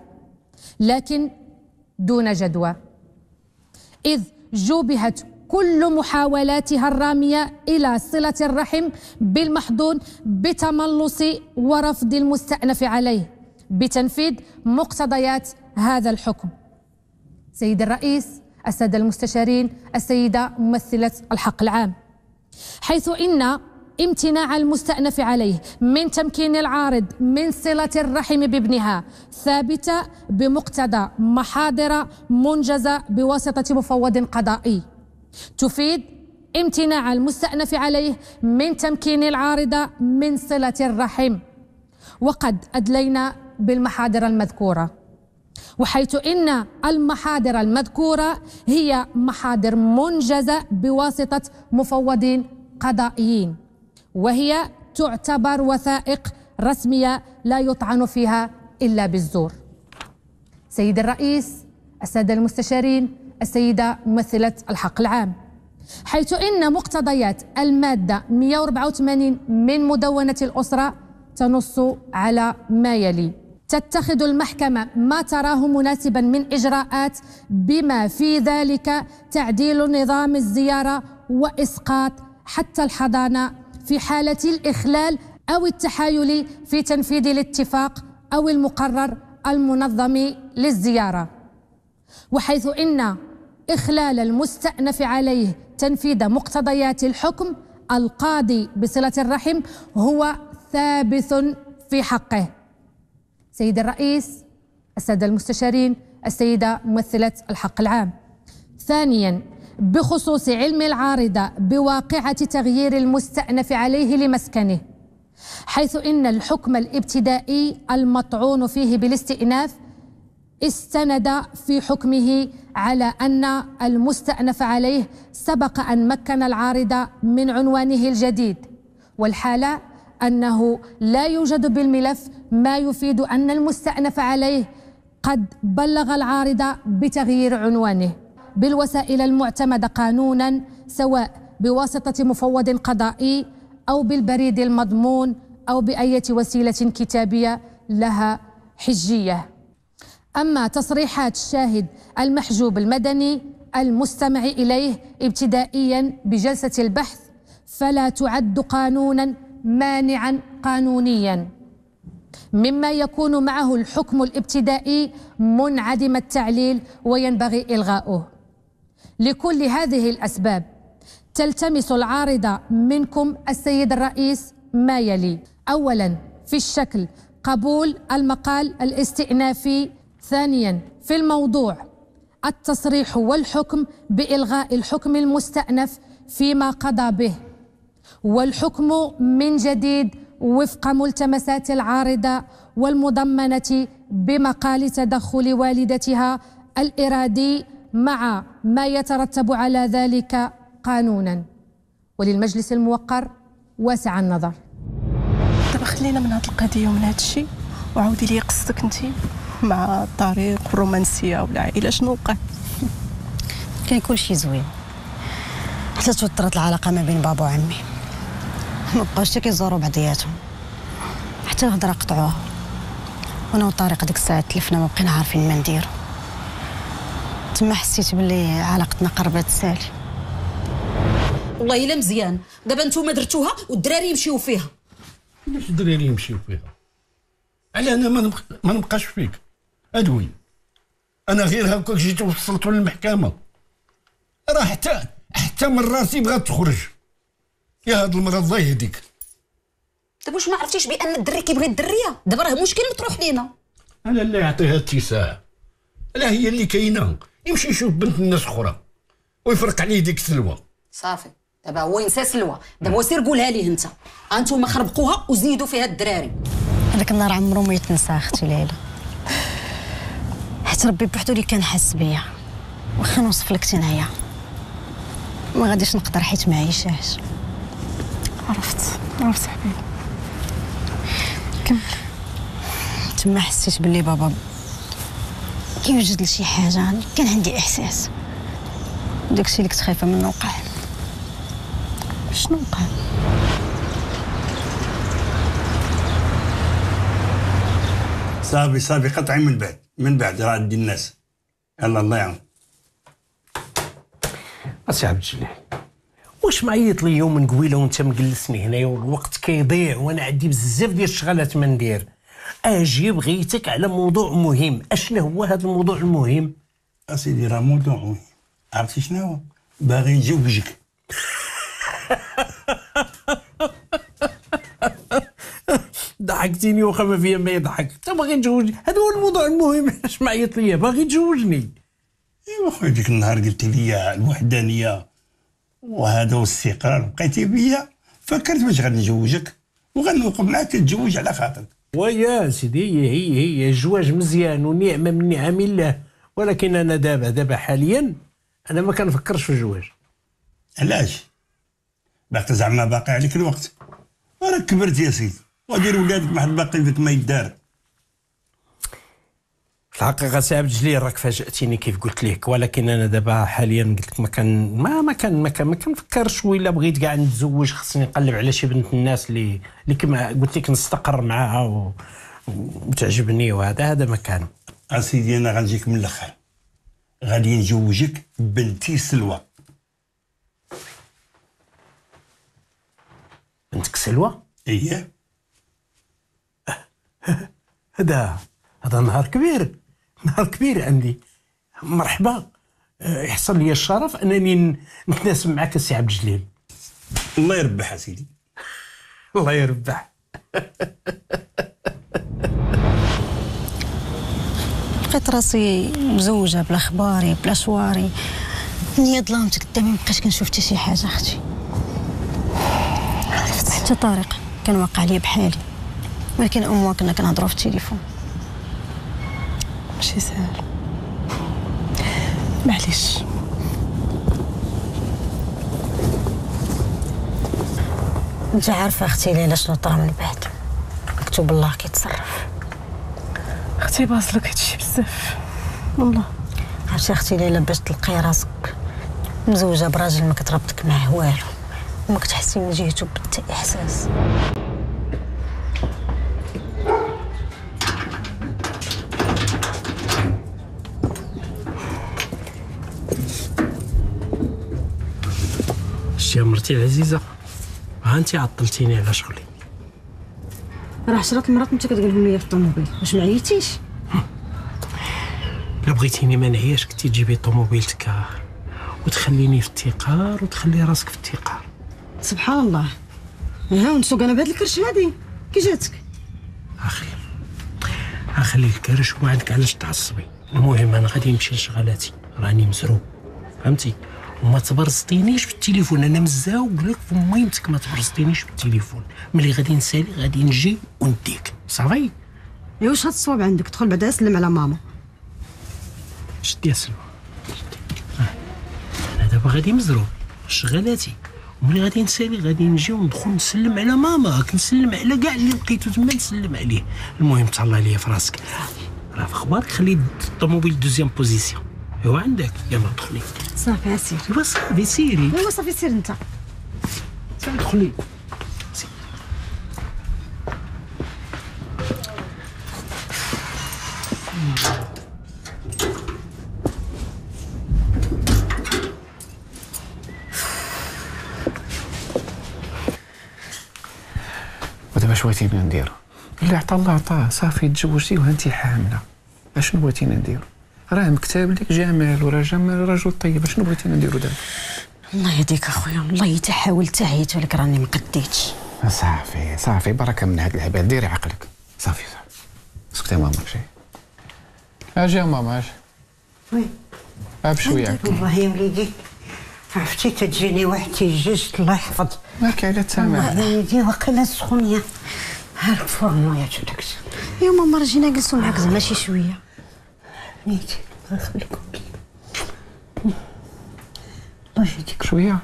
لكن دون جدوى، إذ جوبهت كل محاولاتها الرامية إلى صلة الرحم بالمحظون بتملص ورفض المستأنف عليه بتنفيذ مقتضيات هذا الحكم. سيد الرئيس، السادة المستشارين، السيدة ممثلة الحق العام، حيث إن امتناع المستأنف عليه من تمكين العارض من صلة الرحم بابنها ثابتة بمقتضى محاضرة منجزة بواسطة مفوض قضائي تفيد امتناع المستأنف عليه من تمكين العارضة من صلة الرحم، وقد أدلينا بالمحاضر المذكورة، وحيث إن المحاضر المذكورة هي محاضر منجزة بواسطة مفوضين قضائيين، وهي تعتبر وثائق رسمية لا يطعن فيها إلا بالزور. سيد الرئيس، السادة المستشارين، السيدة ممثلة الحق العام، حيث إن مقتضيات المادة مائة وأربعة وثمانين من مدونة الأسرة تنص على ما يلي: تتخذ المحكمة ما تراه مناسبا من إجراءات بما في ذلك تعديل نظام الزيارة وإسقاط حتى الحضانة في حالة الإخلال أو التحايل في تنفيذ الاتفاق أو المقرر المنظم للزيارة، وحيث إن إخلال المستأنف عليه تنفيذ مقتضيات الحكم القاضي بصلة الرحم هو ثابت في حقه. سيد الرئيس، السادة المستشارين، السيدة ممثلة الحق العام. ثانيا، بخصوص علم العارضة بواقعة تغيير المستأنف عليه لمسكنه، حيث إن الحكم الابتدائي المطعون فيه بالاستئناف استند في حكمه على أن المستأنف عليه سبق أن مكن العارضة من عنوانه الجديد، والحالة أنه لا يوجد بالملف ما يفيد أن المستأنف عليه قد بلغ العارضة بتغيير عنوانه بالوسائل المعتمدة قانونا، سواء بواسطة مفوض قضائي أو بالبريد المضمون أو بأية وسيلة كتابية لها حجية. أما تصريحات الشاهد المحجوب المدني المستمع إليه ابتدائيا بجلسة البحث فلا تعد قانونا مانعا قانونيا، مما يكون معه الحكم الابتدائي منعدم التعليل وينبغي إلغاؤه. لكل هذه الأسباب تلتمس العارضة منكم السيد الرئيس ما يلي: أولا، في الشكل قبول المقال الاستئنافي. ثانيا، في الموضوع التصريح والحكم بإلغاء الحكم المستأنف فيما قضى به والحكم من جديد وفق ملتمسات العارضة والمضمنة بمقال تدخل والدتها الإرادي مع ما يترتب على ذلك قانونا. وللمجلس الموقر واسع النظر. دابا خلينا من هاد القضية ومن هاد الشيء، وعاودي لي قصتك انت مع طارق والرومانسية والعائلة، شنو وقع؟ كان كلشي زوين حتى توترت العلاقة ما بين بابا وعمي، مبقاوش حتى كيزوروا بعضياتهم، حتى الهضره قطعوها، وانا وطارق ديك الساعه تلفنا مابقينا عارفين ما نديرو. تما حسيت بلي علاقتنا قربت تسالي. والله الا مزيان دابا نتوما درتوها والدراري يمشيو فيها. علاش الدراري يمشيو فيها؟ على انا ما نبق... ما نبقاش فيك ادوي، انا غير هكاك جيت وصلتو للمحكمه، راه حتى حتى من راسي بغات تخرج، يا هاد المرض الله يهديك. طيب واش ما عرفتيش بان الدري كيبغي الدريه؟ دابا راه مشكل مطروح لينا. انا اللي يعطيها التساهه، لا هي اللي كاينه، يمشي يشوف بنت الناس اخرى ويفرق عليه ديك سلوى. صافي دابا هو ينسى سلوى، دابا سير قولها ليه انت، انتوما خربقوها وزيدوا فيها الدراري. هذاك النهار عمرو ما يتنسى اختي ليلى، حيت ربي بوحدو اللي كان حاس بيا. واخا نوصف لك تنعيا ما غاديش نقدر حيت ما عيشاش. عرفت عرفت حبيبي كمل. تما حسيت باللي بابا كيوجد لشي حاجه، كان عندي احساس داكشي اللي كنت خايفه منه وقع. شنو وقع؟ صافي صافي قطعي من بعد من بعد راه عندي الناس. يلا الله يعاون. اسي عبد الجليل واش معيط لي يوم من قبيله وانت مجلسني هنايا والوقت كيضيع وانا عندي بزاف ديال الشغلات ما ندير؟ اجيب غيتك على موضوع مهم. اشنو هو هذا الموضوع المهم؟ اسيدي راه موضوع مهم. عرفتي شنو هو؟ باغي نزوجك. ضحكتيني وخا ما فيا ما يضحك. انت باغي تزوجني، هذا هو الموضوع المهم. اش معيط ليا؟ باغي تزوجني. ايوا خويا ديك النهار قلت لي الوحدانيه وهذا والاستقرار بقيتي بيا، فكرت باش غنزوجك وغنوقف معاك تتزوج على خاطرك. ويا سيدي هي هي هي الزواج مزيان ونعمه من نعم الله، ولكن انا دابا دابا حاليا انا ما كنفكرش في الزواج. علاش؟ باقي زعما باقي عليك الوقت، راك كبرت يا سيدي ودير ولادك واحد باقي لك ما يدار. في الحقيقه سي عبد الجليل راك فاجاتيني كيف قلت لك، ولكن انا دابا حاليا قلت لك ما كان ما ما كان ما, كان ما كنفكرش. وإلا بغيت كاع نتزوج خصني نقلب على شي بنت الناس اللي اللي كما قلت لك نستقر معاها و... وتعجبني وهذا هذا ما كان. اسيدي انا غنجيك من الاخر، غادي نزوجك بنتي سلوى. بنتك سلوى؟ ايه. هذا هذا نهار كبير، نهار كبير عندي. مرحبا، يحصل لي الشرف انني نتناسب معك السي عبد الجليل. الله يربح اسيدي. الله يربح. لقيت راسي مزوجه بلا اخباري بلا شواري، الدنيا ظلامت قدامي، مابقيتش كنشوف حتى شي حاجه اختي. عرفت حتى طارق كان واقع لي بحالي، ولكن امه كنا كنهضروا في التليفون. ماشي ساهل معليش. انت عارفه اختي ليلى شنو طرا من بعد، مكتوب الله كيتصرف. اختي باصلك هادشي بزاف والله. عرفتي اختي ليلى باش تلقاي راسك مزوجه براجل ما كتربطك معاه والو وما كتحسي من جهته بحتى احساس. يا مرتي العزيزه ها انت عطلتيني على شغلي. راه عشرة المرات انت كتقولهم لي في الطوموبيل، واش ما عييتيش؟ لا بغيتيني ما نعياش كنتي تجيبي طوموبيلتك وتخليني في التيقار وتخلي راسك في التيقار. سبحان الله. ها ونسوق انا بهاد الكرش هادي كي جاتك؟ اخي اخلي الكرش وما عندك علاش تعصبي. المهم انا غادي نمشي لشغلاتي، راني مزروب فهمتي، وما تبرزطينيش في التليفون. انا مزاوق لك في ميمتك ما تبرزطينيش في التليفون. ملي غادي نسالي غادي نجي ونديك صافي. يا واش هاد الصواب عندك؟ دخل بعدا سلم على ماما. شدي يا سلوى شدي. آه. انا دابا غادي مزروب شغالاتي، وملي غادي نسالي غادي نجي وندخل نسلم على ماما، كنسلم على كاع اللي لقيتو تما نسلم عليه. المهم تهلا ليا في راسك، راه في اخبارك خلي الطوموبيل دوزيام بوزيسيون. هو عندك يلا دخلي. صافي سير. ايوا صافي سيري. ايوا صافي سير انت. صافي دخلي. ودابا شويتي بغينا ندير اللي عطا الله عطاه. صافي تزوجتي وانت حامله، اشنو بغيتينا نديرو؟ راه مكتاب لك جمال وراه جمال رجل طيب، شنو بغيتينا نديرو دابا؟ الله يهديك اخويا، والله تا حاولت عييت ولك راني ما قديتش. صافي صافي بركه من هاد العباد، ديري عقلك. صافي صافي اسكتي ماما شي. اجي ماما اجي. وي ها بشويه. والله يا وليدي عرفتي تجيني واحد تيجيش الله يحفظ. مالك على تمام؟ وليدي واقيلا السخونيه هاك فورمويات وداكشي. يا ماما راه جينا جلسوا معاك زعما شي شويه. نيتي الله يخليكم. الله يهديك شويه.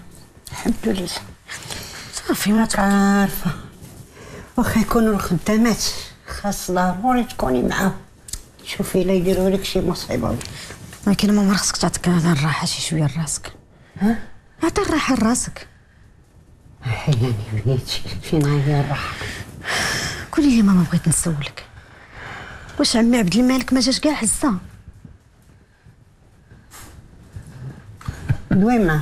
الحمد لله. صافي ما عارفه واخا يكونوا الخدامات خاص ضروري تكوني معاهم، شوفي لا يديروا لك شي مصيبه. ولكن ماما خصك تعطيك الراحه شي شويه لراسك. ها؟ عطي الراحه لراسك. حياني بنيتي فين هي الراحه؟ قولي لي ماما بغيت نسولك، واش عمي عبد المالك ما جاش كاع حزه؟ دويما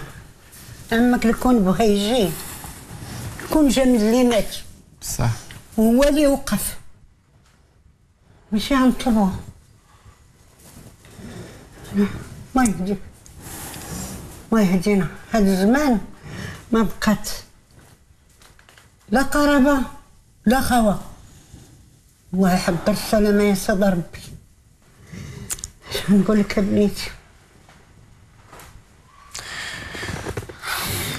عمك لكون بغا يجي كون جا من اللي مات بصح هو اللي وقف، ماشي غنطلبوه. الله يهديك الله يهدينا. هاد الزمان ما بقات لا قرابه لا خوا. الله يحضر السلامه يا سيد ربي. اش نقول لك بنيتي؟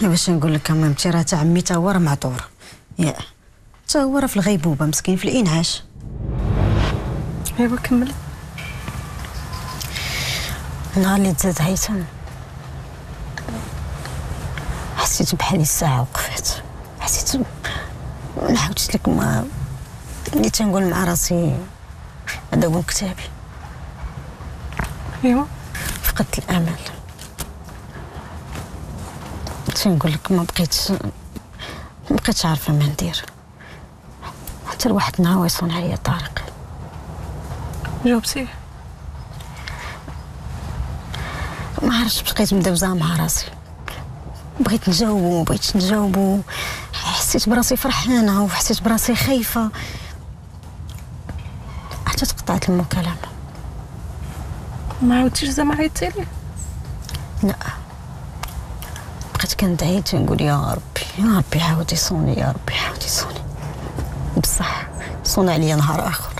باش نقول لك امامتي راه تاع عمي تا هو راه معطور، ياه تا هو راه في الغيبوبه مسكين في الانعاش. ايوا كمل. نهار اللي تزاد هيثم حسيت بحالي الساعه وقفات، حسيت ما عاودتش لك ما ملي تنقول مع راسي هذا هو كتابي. ايوا فقدت الامل. نقول لك ما بقيتش ما بقيتش عارفه ما ندير، حتى لواحد النهار ويصون عليا طارق. جاوبتيه؟ ما عرفتش، بقيت مدوزه مع راسي، بغيت نجاوبو ما بغيتش نجاوبو، حسيت براسي فرحانه وحسيت براسي خايفه، حتى تقطعت المكالمه. ما عاودتيش زعما عيطتي ليه؟ لا بقيت كندعي تنقول يا ربي يا ربي عاود يصوني، يا ربي عاود يصوني. بصح صون عليا نهار اخر.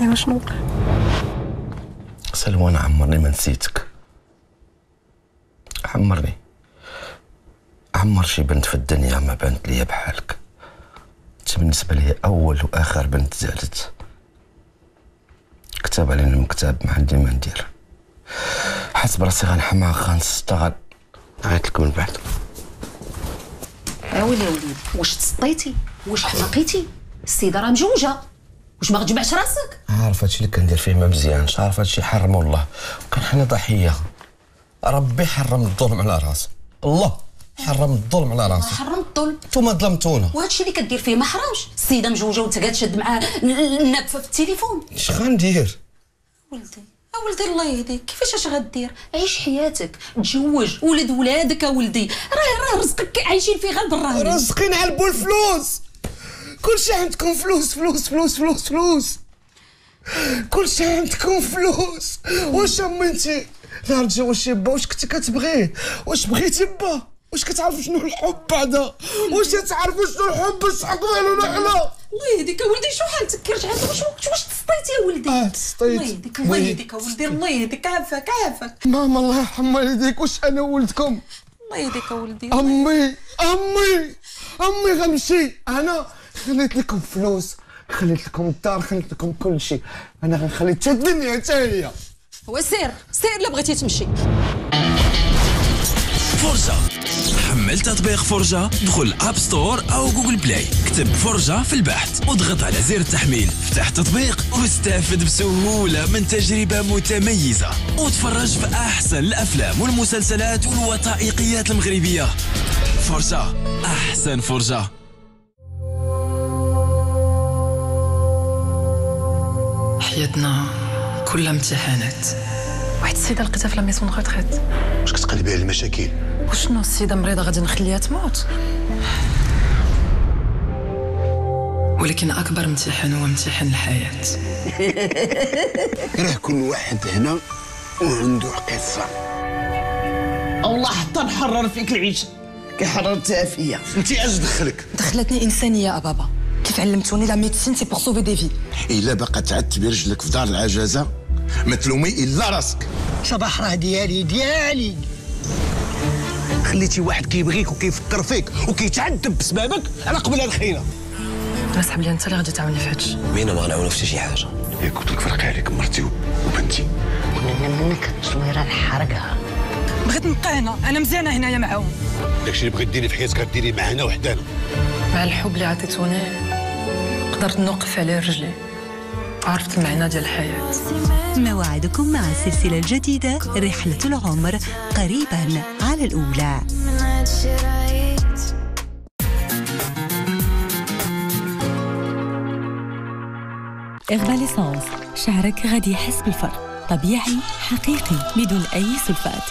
ايوا شنو وقع؟ سلوى انا عمرني ما نسيتك، عمرني عمر شي بنت في الدنيا ما بانت ليا بحالك. انت بالنسبه ليا اول واخر بنت زالت، كتاب علينا المكتاب، ما عندي ما ندير، حاسس براسي غنحماق غنستغل. عيط لك من بعد. أويلي يا وليدي، واش تسطيتي؟ واش حماقيتي؟ السيدة راه مجوجة، واش ما غتجمعش راسك؟ عارف هادشي اللي كندير فيه ما مزيانش، عارف هادشي حرم والله، وكان حنا ضحية. ربي حرم الظلم على راسه، الله حرم الظلم على راسه. حرم الظلم؟ نتوما ظلمتونا. وهادشي اللي كدير فيه ما حرامش، السيدة مجوجة وأنت كتشد معاها الناب في التليفون. اش غندير؟ ولدي ولدي الله يهديك، كيفاش اش غدير؟ عيش حياتك، تزوج، ولد ولادك يا ولدي، راه راه رزقك عايشين فيه غير بالراهن. رزقين على البول فلوس، كلشي عندكم فلوس فلوس فلوس فلوس فلوس، كلشي عندكم فلوس. واش امنتي نهار تزوجتي با واش كنتي كتبغيه؟ واش بغيتي با؟ واش كتعرفوا شنو الحب بعدا؟ واش كتعرفوا شنو الحب باش تحققوا علينا حنا؟ الله يهديك يا ولدي، شو حالتك؟ كي رجعت واش واش تسطيتي يا ولدي؟ اه تسطيت. الله يهديك الله يهديك يا ولدي، الله يهديك، عافاك عافاك. ماما الله يرحم والديك، واش انا ولدكم؟ الله يهديك يا ولدي. امي امي امي غنمشي، انا خليت لكم فلوس، خليت لكم الدار، خليت لكم كل شيء، انا غنخلي حتى الدنيا حتى هي. وسير سير الا بغيتي تمشي. فرجة، حمل تطبيق فرجة، دخل اب ستور او جوجل بلاي، اكتب فرجة في البحث واضغط على زر التحميل، افتح التطبيق واستفد بسهولة من تجربة متميزة، وتفرج في احسن الافلام والمسلسلات والوثائقيات المغربية. فرجة، احسن فرجة. حياتنا كلها امتحانات. واحد السيدة لقيتها في لا ميسون غوتريت. واش كتقلبي بها المشاكل؟ وشنو السيدة مريضة غادي نخليها تموت؟ ولكن أكبر امتحان هو امتحان الحياة. راه كل واحد هنا وعنده قصة. والله حتى نحرر فيك العيشه كي حررتها فيا. انت اش دخلك؟ دخلتني انسانيه بابا، كيف علمتوني لا ميديسين سي بور سوفي دي في. الا باقا تعتبي رجلك في دار العجزه ما تلومي الا راسك. صباح راه ديالي ديالي، خليتي واحد كيبغيك وكيفكر فيك وكيتعذب بسببك على قبل الخيره. اسحب لي انت اللي غادي تعاوني في هادشي. مين ما غنعاونو في شي حاجه. ياك قلت لك فرقي عليك مرتي وبنتي. وانا منك التصويره نحرقها. بغيت نبقى هنا، انا مزيانه هنايا معاهم. داكشي اللي بغيت ديري في حياتك غديري مع هنا وحدانا. مع الحب اللي عطيتوني قدرت نوقف على رجلي، عرفت المعنى ديال الحياه. موعدكم مع السلسله الجديده رحله العمر قريبا على الاولى. إغبال ليسانس، شعرك غادي يحس بالفرق، طبيعي حقيقي بدون أي سلفات.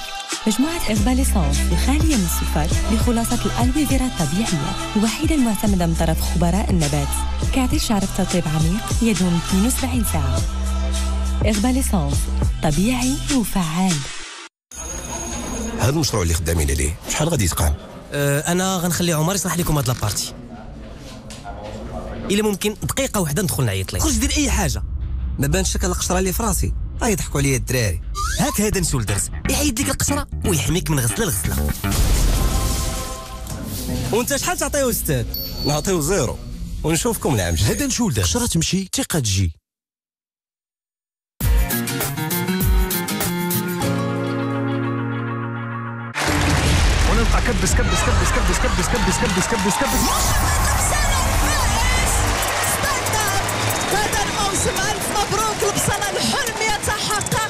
مجموعة إغبال ليسانس الخالية من السلفات بخلاصة الألوي فيرا الطبيعية الوحيدة المعتمدة من طرف خبراء النبات، كيعطي شعرك تطيب عميق يدوم اثنين وسبعين ساعة. إغبال ليسانس طبيعي وفعال. هذا المشروع اللي خدامين عليه شحال غادي يتقام؟ أه أنا غنخلي عمر يصلح لكم هاد لابارتي. إلا ممكن دقيقة واحدة ندخل نعيط ليه. خرج دير أي حاجة. ما بانش لك القشرة اللي في راسي، راه يضحكوا عليا الدراري. هاك هذا نشولدرز، يحيد لك القشرة ويحميك من غسلة لغسلة. وأنت شحال تعطيو أستاذ؟ نعطيو زيرو، ونشوفكم العام الجاي. هذا نشولدرز، قشرة تمشي ثقة تجي. ونلقى كبس كبس كبس كبس كبس كبس كبس كبس كبس. ألف مبروك، لبصنا الحلم يتحقق.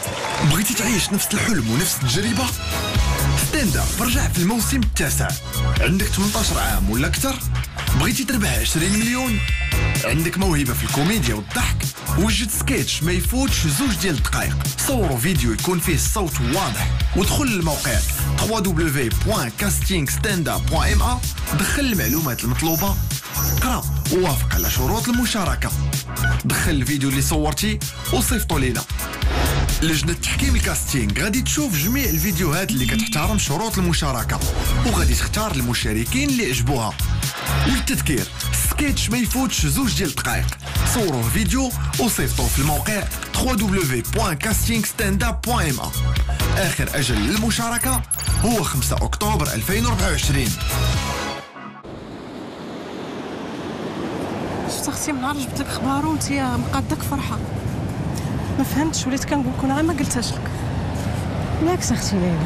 بغيتي تعيش نفس الحلم ونفس التجربة؟ ستاند اب رجع في الموسم التاسع. عندك ثمنطاش عام ولا أكثر؟ بغيتي تربح عشرين مليون؟ عندك موهبة في الكوميديا والضحك؟ وجد سكيتش ما يفوتش زوج ديال الدقائق، صوروا فيديو يكون فيه الصوت واضح ودخل للموقع دبليو دبليو دبليو نقطة castingstandup نقطة م أ. دخل المعلومات المطلوبة، اقرأ ووافق على شروط المشاركة، دخل الفيديو اللي صورتي وصيفطو لينا. لجنة تحكيم الكاستينغ غادي تشوف جميع الفيديوهات اللي كتحترم شروط المشاركة وغادي تختار المشاركين اللي عجبوها. والتذكير، سكيتش ما يفوتش زوج ديال الدقائق، صوروه فيديو وصيفطوه في الموقع دبليو دبليو دبليو نقطة castingstandup نقطة م أ. آخر أجل للمشاركة هو خمسة أكتوبر ألفين وأربعة وعشرين. شفت اختي من نهار جبت لك خبارو وانت مقادك فرحه، ما فهمتش، وليت كنقول لك انا ما قلتهاش لك. بالعكس اختي ليلى،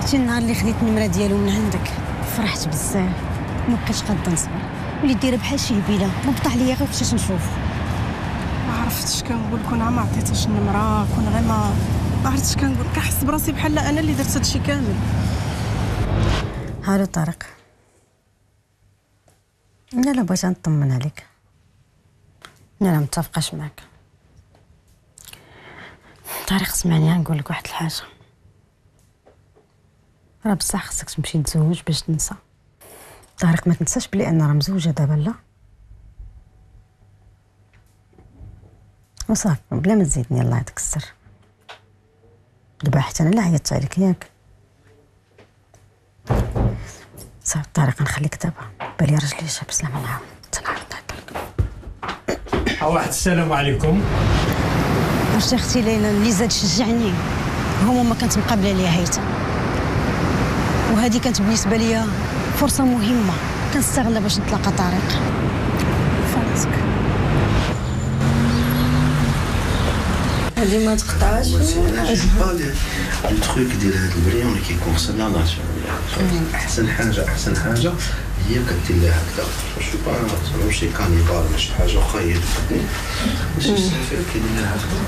حتى النهار اللي خديت النمره ديالو من عندك فرحت بزاف، ما بقيتش قادة نصبر، وليت دايره بحال شي هبيله، ربطت عليا غير باش نشوفو. ما عرفتش كنقول لك انا، ما عطيتهاش النمره، كون غير ما ما عرفتش كنقول، كنحس براسي بحال انا اللي درت هادشي كامل. هالو طارق، انا لا بغيت نطمن عليك، انا لا متفقاش معاك. طارق سمعني نقول لك واحد الحاجه، راه بصح خصك تمشي تزوج باش تنسى. طارق ما تنساش بلي انا راه مزوجه دابا، لا وصافي بلا ما تزيدني الله يعطيك السر. دابا حتى انا لا عيطت عليك ياك صافي. طارق نخليك دابا، بالي راجلي شاب بسلام الله يعاون. تنعرف تاكل. واحد السلام عليكم. واش اختي ليلى اللي زاد شجعني هما ما كانت مقابله ليا هيثم، وهذه كانت بالنسبه ليا فرصه مهمه كنستغلها باش نتلاقى طريق. فاتك هذه ما تقطعش. التخويك ديال هذا المريم اللي كيكونسيرنا ناتشورال، احسن حاجه احسن حاجه هي كدير لها هكذا، شو با ماشي كانيبال ماشي حاجه واخا هي تقدم ماشي بزاف، كيدير لها هكذا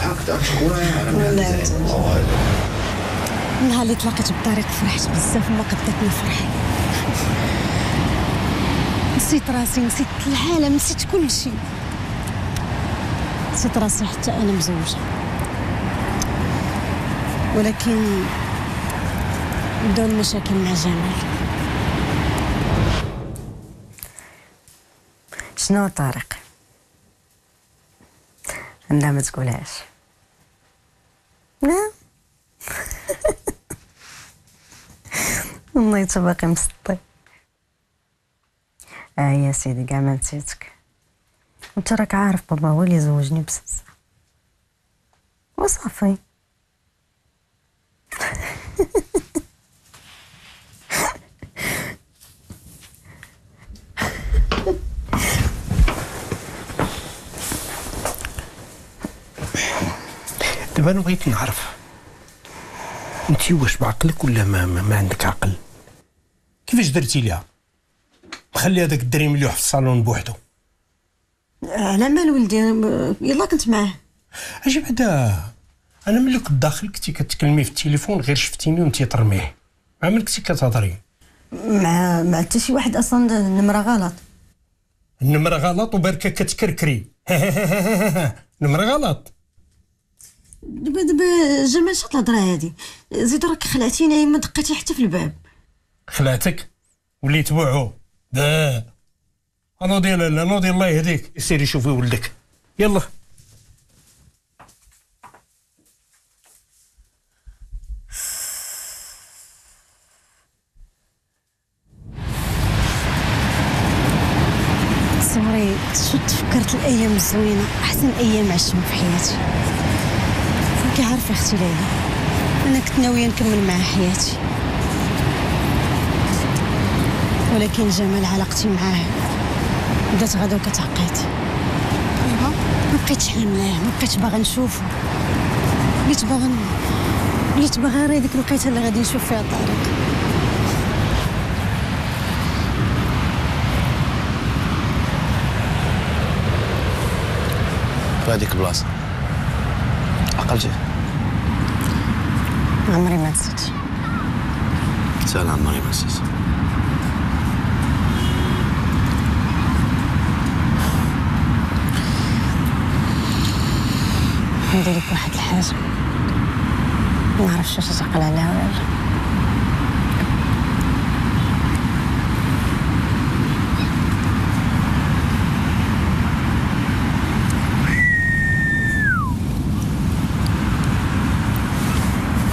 هكذا. النهار اللي تلاقيت بطريق فرحت بزاف وما قدتني فرحي، نسيت راسي، نسيت العالم، نسيت كل شيء، نسيت راسي حتى انا مزوجه. ولكن بدون مشاكل مع جمال. شنو طارق؟ لا ما تقولهاش. لا نيت باقي مسطي. اه يا سيدي كاع ما نسيتك، انت راك عارف بابا هو اللي زوجني بصح وصافي. دابا انا بغيت نعرف انت واش بعقلك ولا ما, ما, ما عندك عقل؟ كيفاش درتي ليها؟ مخلي هذاك الدري مليوح في الصالون بوحدو. على مال ولدي يلا كنت معاه. اجي بعدا انا ملي كنت داخل كنتي كتكلمي في التليفون غير شفتيني وانت ترميه، مع من كنتي كتهضري؟ مع مع حتى شي واحد اصلا. النمره غلط. النمره غلط وبركه كتكركري. النمره غلط. دابا دابا جمال شات الهضره هادي، زيد راك خلعتيني ما دقيتي حتى في الباب. خلعتك وليت بوعو دا. نوضي يا لاله نوضي الله يهديك، سيري شوفي ولدك يلا. صوري شفت فكرت الايام الزوينه، احسن ايام عشتهم في حياتي. كيعرفي اختي ليلى انا كنت ناويه نكمل معها حياتي، ولكن جمال علاقتي معاه بدات غدا وكتعقيت. ايوا ما بقيتش حاملاه، ما بقيتش باغا نشوفه، بقيت باغا بقيت باغا غير هذيك الوقيته اللي غادي نشوف فيها طارق. هذيك البلاصه عقلتي؟ عمري ما نسيت. حتى انا عمري ما نسيت. ندير لك واحد الحاجه ما عرفتش واش تعقل عليها ولا لا.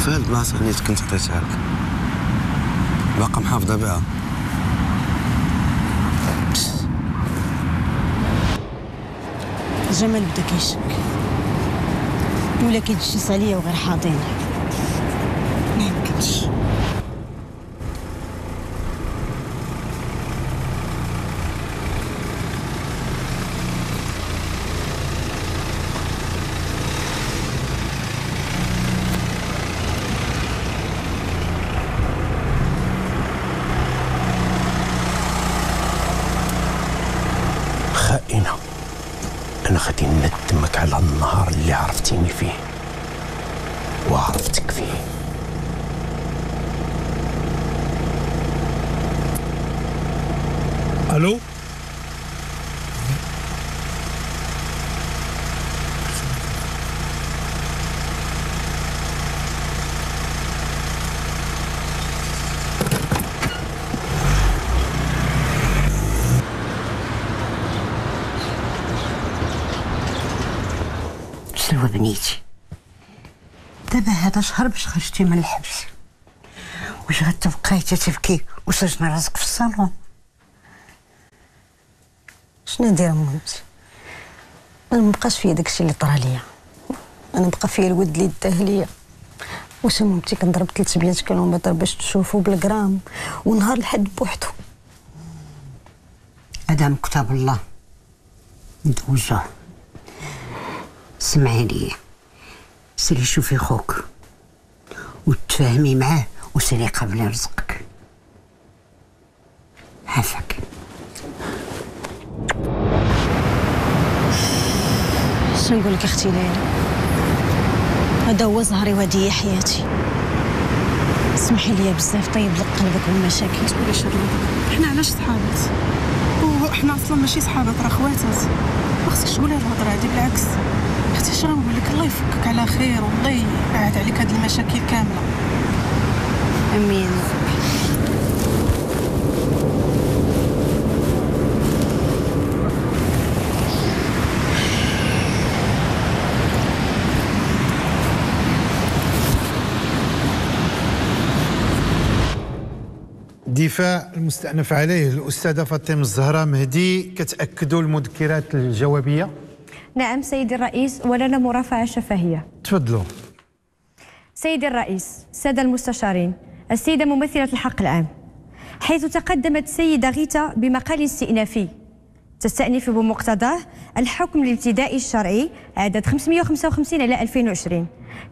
فهاد البلاصة اللي كنت عطيتها لك باقا محافظة بها. جمال بدا كيشك ولا كيتجسس عليا وغير حاضين، ما يمكنش. عرفتيني فيه وعرفتك فيه. الو بنيتي، دابا هذا شهر باش خرجتي من الحبس، واش غتبقاي تتبكي وسجني راسك في الصالون؟ شنو ندير مامتي؟ انا مبقاش فيا داكشي اللي طرا ليا، انا بقى فيا الود اللي داه ليا. واش مامتي كنضرب ثلاث بيات كيلومتر باش تشوفو بالغرام ونهار الحد بوحدو. ادام كتاب الله ندوزو. سمعي لي، سيري شوفي خوك وتفاهمي معاه وسيري قابلي رزقك. عافاك. شنو نقول لك اختي ليلى، هذا هو زهري وهذه هي حياتي. سمحي لي بزاف، طيب لك قلبك والمشاكل. ما تقوليش هاد الهضره، حنا علاش صحابات؟ وحنا اصلا ماشي صحابات راه خواتات. ما خصكش تقولي هاد الهضره هادي، بالعكس اختي شرا نقول لك الله يفكك على خير والله يبعد عليك هاد المشاكل كامله. امين. دفاع المستأنف عليه الأستاذة فاطمة الزهراء مهدي، كتأكدوا المذكرات الجوابية؟ نعم سيدي الرئيس، ولنا مرافعة شفهية. تفضلوا. سيدي الرئيس، السادة المستشارين، السيدة ممثلة الحق العام، حيث تقدمت السيدة غيتا بمقال استئنافي تستأنف بمقتضاه الحكم الابتدائي الشرعي عدد خمسمائة وخمسة وخمسين على ألفين وعشرين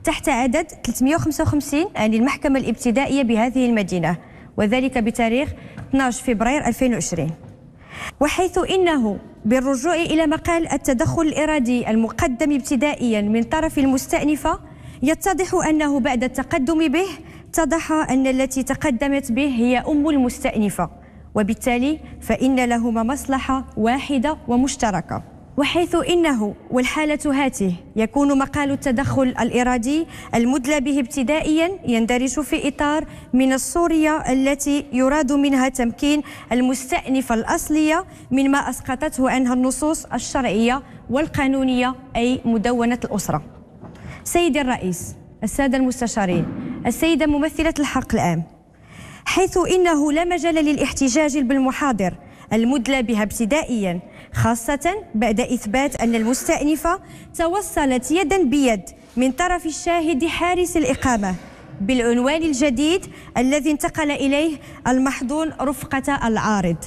تحت عدد ثلاثمائة وخمسة وخمسين عن المحكمة الابتدائية بهذه المدينة، وذلك بتاريخ اثني عشر فبراير ألفين وعشرين، وحيث إنه بالرجوع إلى مقال التدخل الإرادي المقدم ابتدائيا من طرف المستأنفة يتضح أنه بعد التقدم به اتضح أن التي تقدمت به هي أم المستأنفة، وبالتالي فإن لهما مصلحة واحدة ومشتركة، وحيث إنه والحالة هاته يكون مقال التدخل الإرادي المدلى به ابتدائيا يندرج في إطار من الصورية التي يراد منها تمكين المستأنفة الأصلية مما أسقطته عنها النصوص الشرعية والقانونية أي مدونة الأسرة. سيدي الرئيس، السادة المستشارين، السيدة ممثلة الحق العام، حيث إنه لا مجال للاحتجاج بالمحاضر المدلى بها ابتدائيا، خاصة بعد إثبات أن المستأنفة توصلت يدا بيد من طرف الشاهد حارس الإقامة بالعنوان الجديد الذي انتقل إليه المحضون رفقة العارض،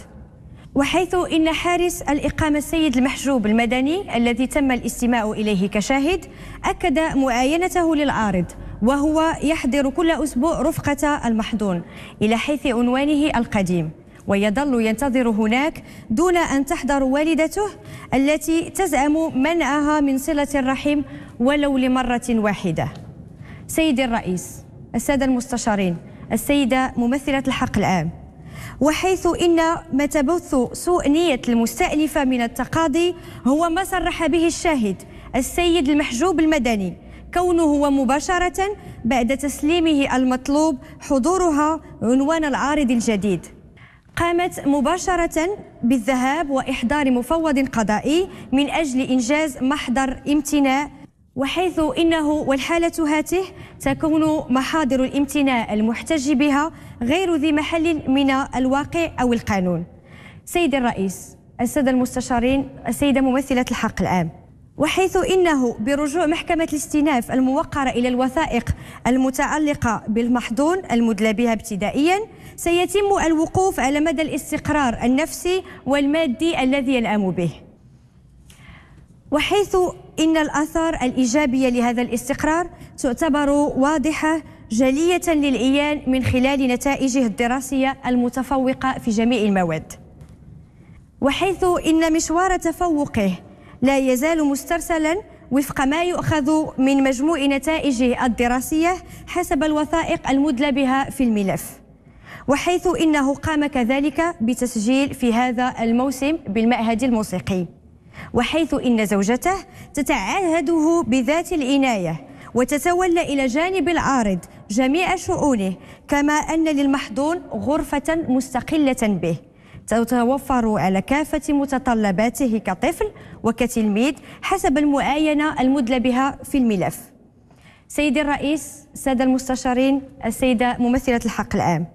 وحيث إن حارس الإقامة السيد المحجوب المدني الذي تم الاستماع إليه كشاهد أكد معاينته للعارض وهو يحضر كل أسبوع رفقة المحضون إلى حيث عنوانه القديم، ويظل ينتظر هناك دون أن تحضر والدته التي تزعم منعها من صلة الرحم ولو لمرة واحدة. سيدي الرئيس، السادة المستشارين، السيدة ممثلة الحق العام، وحيث إن ما تبث سوء نية المستأنفة من التقاضي هو ما صرح به الشاهد السيد المحجوب المدني، كونه هو مباشرة بعد تسليمه المطلوب حضورها عنوان العارض الجديد قامت مباشرة بالذهاب وإحضار مفوض قضائي من أجل إنجاز محضر امتناع، وحيث إنه والحالة هاته تكون محاضر الامتناع المحتج بها غير ذي محل من الواقع أو القانون. سيد الرئيس، السادة المستشارين، السيدة ممثلة الحق العام، وحيث إنه برجوع محكمة الاستئناف الموقرة إلى الوثائق المتعلقة بالمحضون المدلى بها ابتدائيا سيتم الوقوف على مدى الاستقرار النفسي والمادي الذي يلام به، وحيث إن الآثار الإيجابية لهذا الاستقرار تعتبر واضحة جلية للعيان من خلال نتائجه الدراسية المتفوقة في جميع المواد، وحيث إن مشوار تفوقه لا يزال مسترسلا وفق ما يؤخذ من مجموع نتائجه الدراسية حسب الوثائق المدلى بها في الملف، وحيث إنه قام كذلك بتسجيل في هذا الموسم بالمعهد الموسيقي، وحيث إن زوجته تتعهده بذات العناية وتتولى إلى جانب العارض جميع شؤونه، كما أن للمحضون غرفة مستقلة به تتوفر على كافة متطلباته كطفل وكتلميذ حسب المعاينة المدلى بها في الملف. سيدي الرئيس، السادة المستشارين، السيدة ممثلة الحق العام،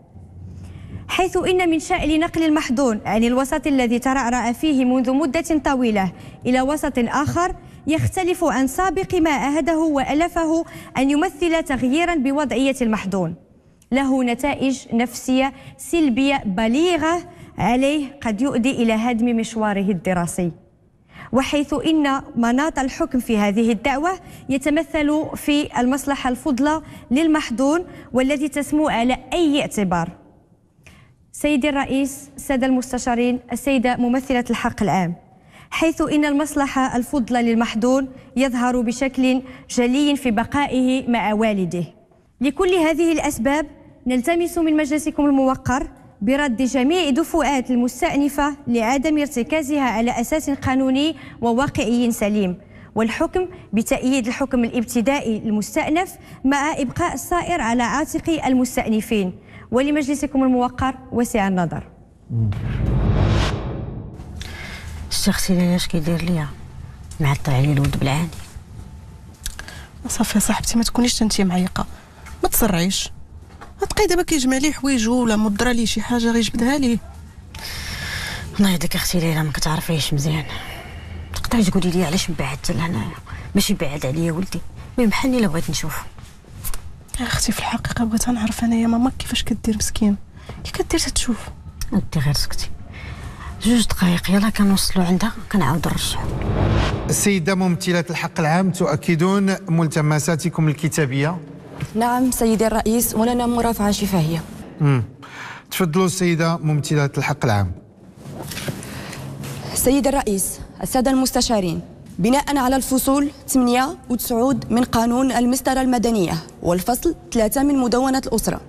حيث إن من شأن نقل المحضون عن الوسط الذي ترعرع فيه منذ مدة طويلة إلى وسط آخر يختلف عن سابق ما عاهده وألفه أن يمثل تغييرا بوضعية المحضون له نتائج نفسية سلبية بليغة عليه قد يؤدي إلى هدم مشواره الدراسي، وحيث إن مناط الحكم في هذه الدعوة يتمثل في المصلحة الفضلى للمحضون والذي تسمو على أي اعتبار. سيدي الرئيس، السادة المستشارين، السيدة ممثلة الحق العام، حيث إن المصلحة الفضلى للمحضون يظهر بشكل جلي في بقائه مع والده. لكل هذه الأسباب نلتمس من مجلسكم الموقر برد جميع دفعات المستأنفة لعدم ارتكازها على أساس قانوني وواقعي سليم، والحكم بتأييد الحكم الابتدائي المستأنف مع إبقاء الصائر على عاتق المستأنفين. ولمجلسكم الموقر وسع النظر. الشخص اللي اش كيدير ليا معطل عليه الولد بالعاني. صافي صاحبتي ما تكونيش انت معيقه، ما تسرعيش، تلقاه دابا كيجمع ليه حوايجو ولا مضرة ليه شي حاجة غير يجبدها ليه. الله يهديك اختي ليلى ما كتعرفيش مزيان. تقدري تقولي لي علاش بعدت لهنايا؟ ماشي بعد عليا ولدي، المهم بحالني الا بغيت نشوفه. اختي في الحقيقة بغيت نعرف انايا ماما كيفاش كدير مسكين، كي كدير تتشوف. انت غير سكتي. جوج دقائق يلا كنوصلوا عندها كنعاود نرجعوا. السيدة ممثلات الحق العام تؤكدون ملتمساتكم الكتابية. نعم سيدي الرئيس ولنا مرافعة شفاهية. امم تفضلوا السيدة ممثلات الحق العام. سيدي الرئيس، السادة المستشارين، بناء على الفصول ثمانية وتسعين من قانون المسطرة المدنية والفصل ثلاثة من مدونة الأسرة،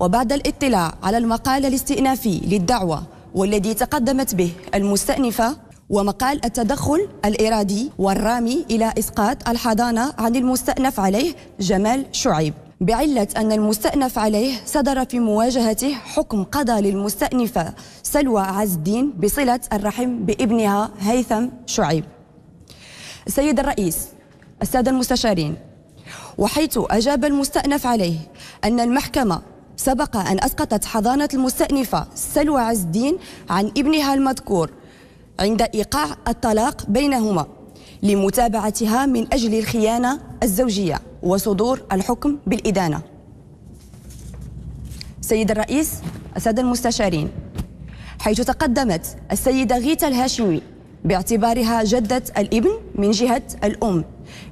وبعد الاطلاع على المقال الاستئنافي للدعوة والذي تقدمت به المستأنفة ومقال التدخل الإرادي والرامي إلى إسقاط الحضانة عن المستأنف عليه جمال شعيب، بعلة أن المستأنف عليه صدر في مواجهته حكم قضاء للمستأنفة سلوى عز الدين بصلة الرحم بابنها هيثم شعيب. السيد الرئيس، السادة المستشارين، وحيث أجاب المستأنف عليه أن المحكمة سبق أن أسقطت حضانة المستأنفة سلوى عز الدين عن ابنها المذكور عند إيقاع الطلاق بينهما لمتابعتها من أجل الخيانة الزوجية وصدور الحكم بالإدانة. سيد الرئيس، السادة المستشارين، حيث تقدمت السيدة غيتا الهاشمي باعتبارها جدة الابن من جهة الأم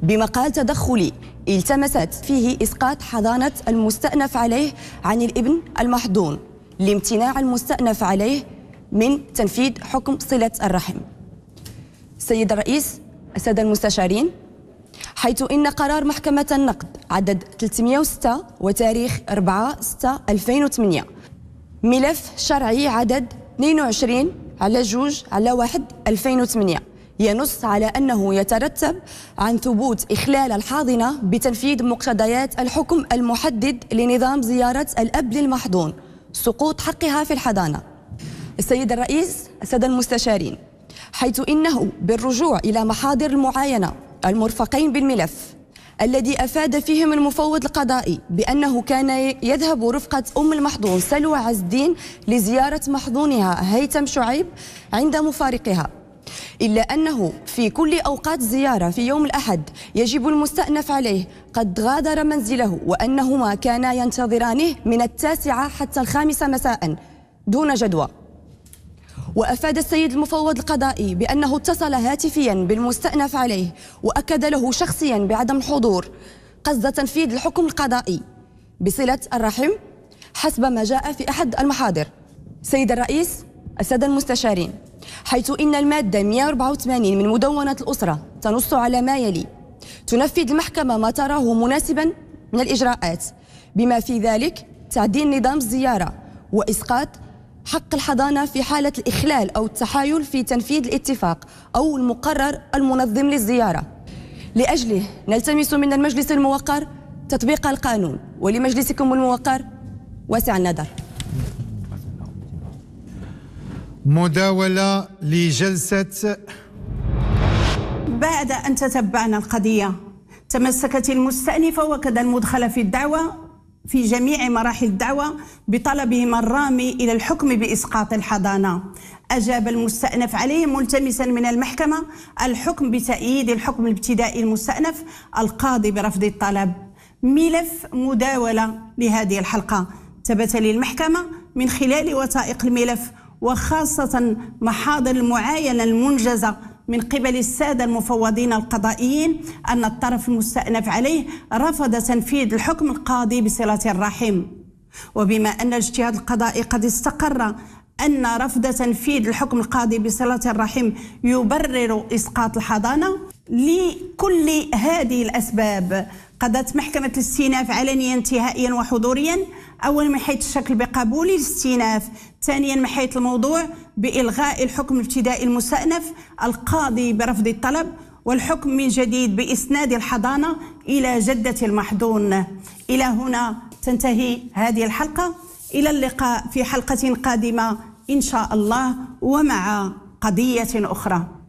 بمقال تدخلي التمست فيه إسقاط حضانة المستأنف عليه عن الابن المحضون لامتناع المستأنف عليه من تنفيذ حكم صلة الرحم. سيد الرئيس، السادة المستشارين، حيث إن قرار محكمة النقد عدد ثلاثمائة وستة وتاريخ أربعة ستة ألفين وثمانية ملف شرعي عدد اثنين وعشرين على جوج على واحد ألفين وثمانية ينص على أنه يترتب عن ثبوت إخلال الحاضنة بتنفيذ مقتضيات الحكم المحدد لنظام زيارة الأب للمحضون سقوط حقها في الحضانة. السيد الرئيس، السادة المستشارين، حيث إنه بالرجوع إلى محاضر المعاينة المرفقين بالملف الذي أفاد فيهم المفوض القضائي بأنه كان يذهب رفقة أم المحضون سلوى عز الدين لزيارة محضونها هيثم شعيب عند مفارقها، إلا أنه في كل أوقات زيارة في يوم الأحد يجب المستأنف عليه قد غادر منزله، وأنهما كانا ينتظرانه من التاسعة حتى الخامسة مساء دون جدوى. وأفاد السيد المفوض القضائي بأنه اتصل هاتفيا بالمستأنف عليه وأكد له شخصيا بعدم الحضور قصد تنفيذ الحكم القضائي بصلة الرحم حسب ما جاء في أحد المحاضر. سيد الرئيس، السادة المستشارين، حيث إن المادة مائة وأربعة وثمانين من مدونة الأسرة تنص على ما يلي: تنفذ المحكمة ما تراه مناسبا من الإجراءات بما في ذلك تعديل نظام الزيارة وإسقاط حق الحضانة في حالة الإخلال أو التحايل في تنفيذ الاتفاق أو المقرر المنظم للزيارة. لأجله نلتمس من المجلس الموقر تطبيق القانون، ولمجلسكم الموقر واسع النظر. مداولة لجلسة. بعد أن تتبعنا القضية تمسكت المستأنفة وكذا المدخل في الدعوة في جميع مراحل الدعوة بطلبهما الرامي إلى الحكم بإسقاط الحضانة. أجاب المستأنف عليه ملتمسا من المحكمة الحكم بتأييد الحكم الابتدائي المستأنف، القاضي برفض الطلب. ملف مداولة لهذه الحلقة ثبت للمحكمة من خلال وثائق الملف وخاصة محاضر المعاينة المنجزة من قبل السادة المفوضين القضائيين أن الطرف المستأنف عليه رفض تنفيذ الحكم القاضي بصلة الرحم، وبما أن الاجتهاد القضائي قد استقر أن رفض تنفيذ الحكم القاضي بصلة الرحم يبرر إسقاط الحضانة، لكل هذه الأسباب قضت محكمة الاستئناف علنيا انتهائيا وحضوريا. أول من حيث الشكل بقبول الاستئناف، ثانيا من حيث الموضوع بإلغاء الحكم الابتدائي المستأنف، القاضي برفض الطلب، والحكم من جديد بإسناد الحضانة إلى جدة المحضون. إلى هنا تنتهي هذه الحلقة، إلى اللقاء في حلقة قادمة إن شاء الله ومع قضية أخرى.